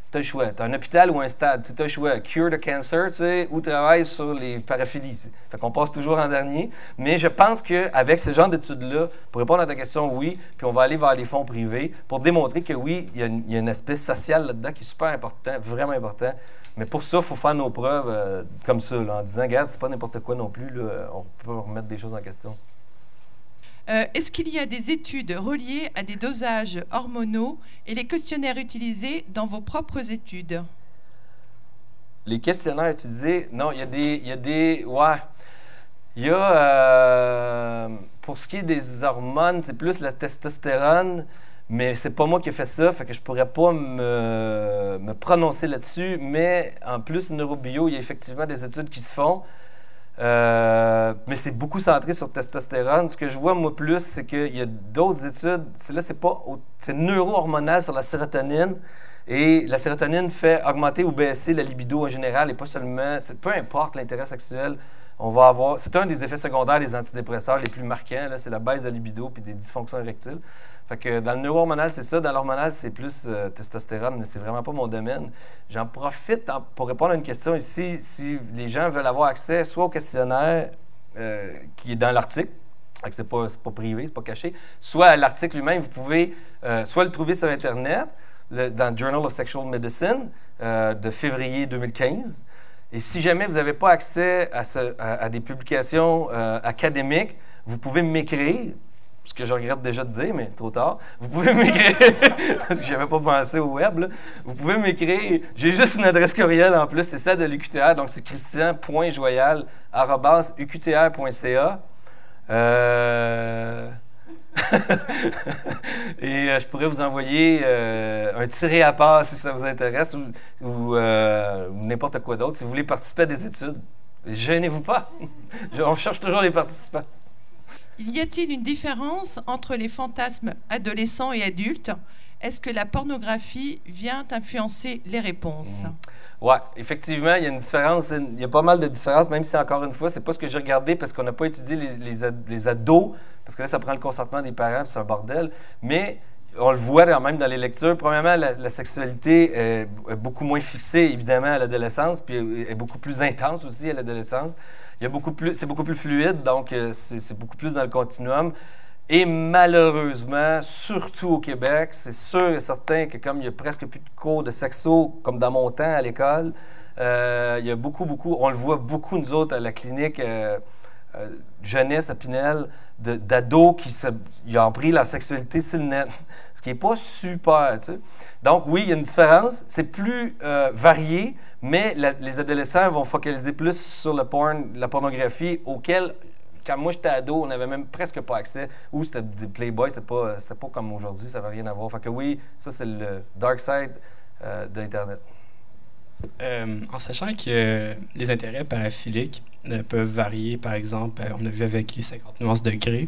T'as le choix. T'as un hôpital ou un stade. T'as le choix. Cure the cancer, tu sais, ou travaille sur les paraphilies. T'sais. Fait qu'on passe toujours en dernier. Mais je pense qu'avec ce genre d'études-là, pour répondre à ta question, oui, puis on va aller vers les fonds privés pour démontrer que oui, il y, y a un aspect social là-dedans qui est super important, vraiment important. Mais pour ça, il faut faire nos preuves euh, comme ça, là, en disant, regarde, c'est pas n'importe quoi non plus, là, on peut remettre des choses en question. Euh, Est-ce qu'il y a des études reliées à des dosages hormonaux et les questionnaires utilisés dans vos propres études? Les questionnaires utilisés, non, il y a des... Il y a des ouais. Il y a... Euh, pour ce qui est des hormones, c'est plus la testostérone, mais c'est pas moi qui ai fait ça, fait que je pourrais pas me, me prononcer là-dessus, mais en plus, neurobio, il y a effectivement des études qui se font. Euh, mais c'est beaucoup centré sur testostérone. Ce que je vois, moi, plus, c'est qu'il y a d'autres études. Là, c'est pas... C'est neurohormonal sur la sérotonine. Et la sérotonine fait augmenter ou baisser la libido en général et pas seulement... Peu importe l'intérêt sexuel, on va avoir... C'est un des effets secondaires des antidépresseurs les plus marquants. C'est la baisse de la libido puis des dysfonctions érectiles. Fait que dans le neurohormonal, c'est ça. Dans l'hormonal, c'est plus euh, testostérone, mais c'est vraiment pas mon domaine. J'en profite en, pour répondre à une question ici. Si les gens veulent avoir accès soit au questionnaire euh, qui est dans l'article, c'est pas, pas privé, c'est pas caché, soit à l'article lui-même, vous pouvez euh, soit le trouver sur Internet, le, dans Journal of Sexual Medicine euh, de février deux mille quinze. Et si jamais vous n'avez pas accès à, ce, à, à des publications euh, académiques, vous pouvez m'écrire. Ce que je regrette déjà de dire, mais trop tard. Vous pouvez m'écrire, parce que j'avais pas pensé au web, là. Vous pouvez m'écrire. J'ai juste une adresse courriel en plus, c'est celle de l'U Q T R, donc c'est christian point joyal arobase u q t r point c a. Euh... Et euh, je pourrais vous envoyer euh, un tiré à part si ça vous intéresse, ou, ou euh, n'importe quoi d'autre. Si vous voulez participer à des études, gênez-vous pas. On cherche toujours les participants. Y a-t-il une différence entre les fantasmes adolescents et adultes? Est-ce que la pornographie vient influencer les réponses? Mmh. Ouais, effectivement, il y a une différence. Il y a pas mal de différences, même si, encore une fois, c'est pas ce que j'ai regardé parce qu'on n'a pas étudié les, les, ad, les ados, parce que là, ça prend le consentement des parents, c'est un bordel. Mais on le voit quand même dans les lectures. Premièrement, la, la sexualité est beaucoup moins fixée, évidemment, à l'adolescence, puis est beaucoup plus intense aussi à l'adolescence. Il y a beaucoup plus, c'est beaucoup plus fluide, donc c'est beaucoup plus dans le continuum. Et malheureusement, surtout au Québec, c'est sûr et certain que comme il n'y a presque plus de cours de sexo, comme dans mon temps à l'école, euh, il y a beaucoup, beaucoup, on le voit beaucoup nous autres à la clinique euh, euh, jeunesse à Pinel, d'ados qui se, ils ont pris leur sexualité sur le net, ce qui n'est pas super, tu sais. Donc oui, il y a une différence, c'est plus euh, varié, mais la, les adolescents vont focaliser plus sur le porn, la pornographie, auquel, quand moi j'étais ado, on n'avait même presque pas accès, ou c'était des Playboys, c'était pas, pas comme aujourd'hui, ça n'avait rien à voir. Fait que oui, ça c'est le dark side euh, de l'Internet. Euh, en sachant que les intérêts paraphiliques euh, peuvent varier, par exemple, euh, on a vu avec les cinquante nuances de Grey,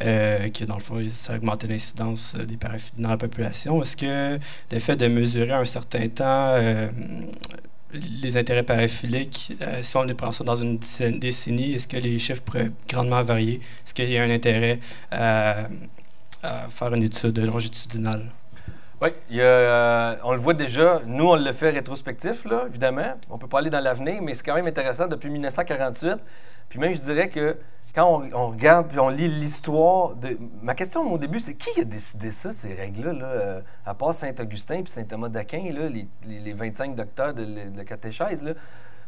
euh, que dans le fond, ça a augmenté l'incidence des paraphilies dans la population. Est-ce que le fait de mesurer un certain temps euh, les intérêts paraphiliques, euh, si on les prend ça dans une décennie, est-ce que les chiffres pourraient grandement varier? Est-ce qu'il y a un intérêt à, à faire une étude longitudinale? Oui, il y a, euh, on le voit déjà. Nous, on le fait rétrospectif, là, évidemment. On peut pas aller dans l'avenir, mais c'est quand même intéressant depuis mille neuf cent quarante-huit. Puis même, je dirais que quand on, on regarde puis on lit l'histoire de... Ma question au début, c'est qui a décidé ça, ces règles-là, là, euh, à part Saint-Augustin puis Saint-Thomas d'Aquin, les, les, les vingt-cinq docteurs de, de la catéchèse, là.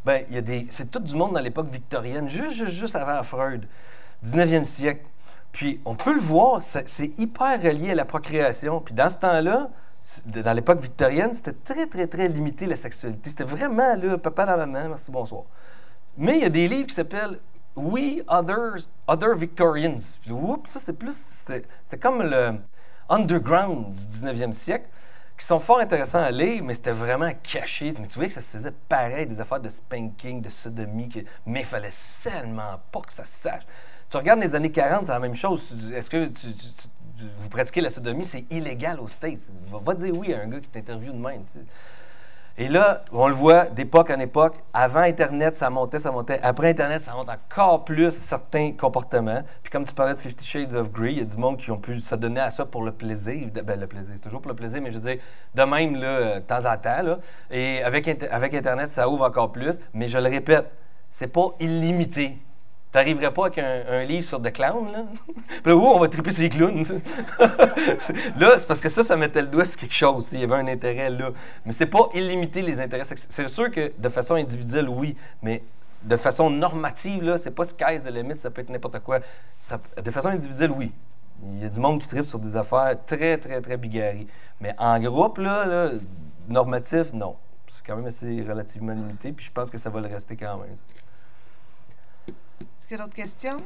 Ben, il y a des... C'est tout du monde dans l'époque victorienne, juste, juste, juste avant Freud, dix-neuvième siècle. Puis on peut le voir, c'est hyper relié à la procréation. Puis dans ce temps-là, dans l'époque victorienne, c'était très, très, très limité la sexualité. C'était vraiment, là, papa, la maman, merci, bonsoir. Mais il y a des livres qui s'appellent « We Others, Other Victorians ». Puis, oups, ça, c'est plus, c'était comme le underground du dix-neuvième siècle, qui sont fort intéressants à lire, mais c'était vraiment caché. Mais tu voyais que ça se faisait pareil, des affaires de spanking, de sodomie, que, mais il fallait seulement pas que ça se sache. Tu regardes les années quarante, c'est la même chose. Est-ce que tu, tu, tu vous pratiquez la sodomie, c'est illégal aux States. Va, va dire oui à un gars qui t'interviewe de même. Tu sais. Et là, on le voit d'époque en époque. Avant Internet, ça montait, ça montait. Après Internet, ça monte encore plus certains comportements. Puis comme tu parlais de Fifty Shades of Grey, il y a du monde qui ont pu se donner à ça pour le plaisir. Ben, le plaisir, c'est toujours pour le plaisir, mais je veux dire, de même, là, de temps en temps. Là. Et avec, avec Internet, ça ouvre encore plus. Mais je le répète, c'est pas illimité. T'arriverais pas avec un, un livre sur The Clown, là? Puis là, oh, on va triper sur les clowns. Là, c'est parce que ça, ça mettait le doigt sur quelque chose, s'il y avait un intérêt là. Mais c'est pas illimité, les intérêts sexuels. C'est sûr que de façon individuelle, oui, mais de façon normative, là, c'est pas sky's the limit, ça peut être n'importe quoi. Ça, de façon individuelle, oui. Il y a du monde qui tripe sur des affaires très, très, très bigarrées. Mais en groupe, là, là normatif, non. C'est quand même assez relativement limité, puis je pense que ça va le rester quand même. Est-ce qu'il y a d'autres questions?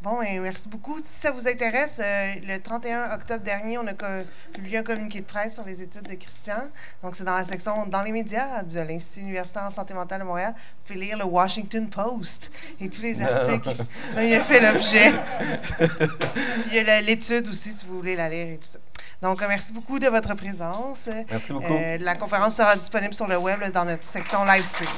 Bon, et merci beaucoup. Si ça vous intéresse, euh, le trente et un octobre dernier, on a publié un communiqué de presse sur les études de Christian. Donc, c'est dans la section « Dans les médias » de l'Institut universitaire en santé mentale de Montréal. Vous pouvez lire le Washington Post et tous les articles dont il a fait l'objet. Il y a l'étude aussi, si vous voulez la lire et tout ça. Donc, euh, merci beaucoup de votre présence. Merci beaucoup. Euh, la conférence sera disponible sur le web là, dans notre section « Live Stream ».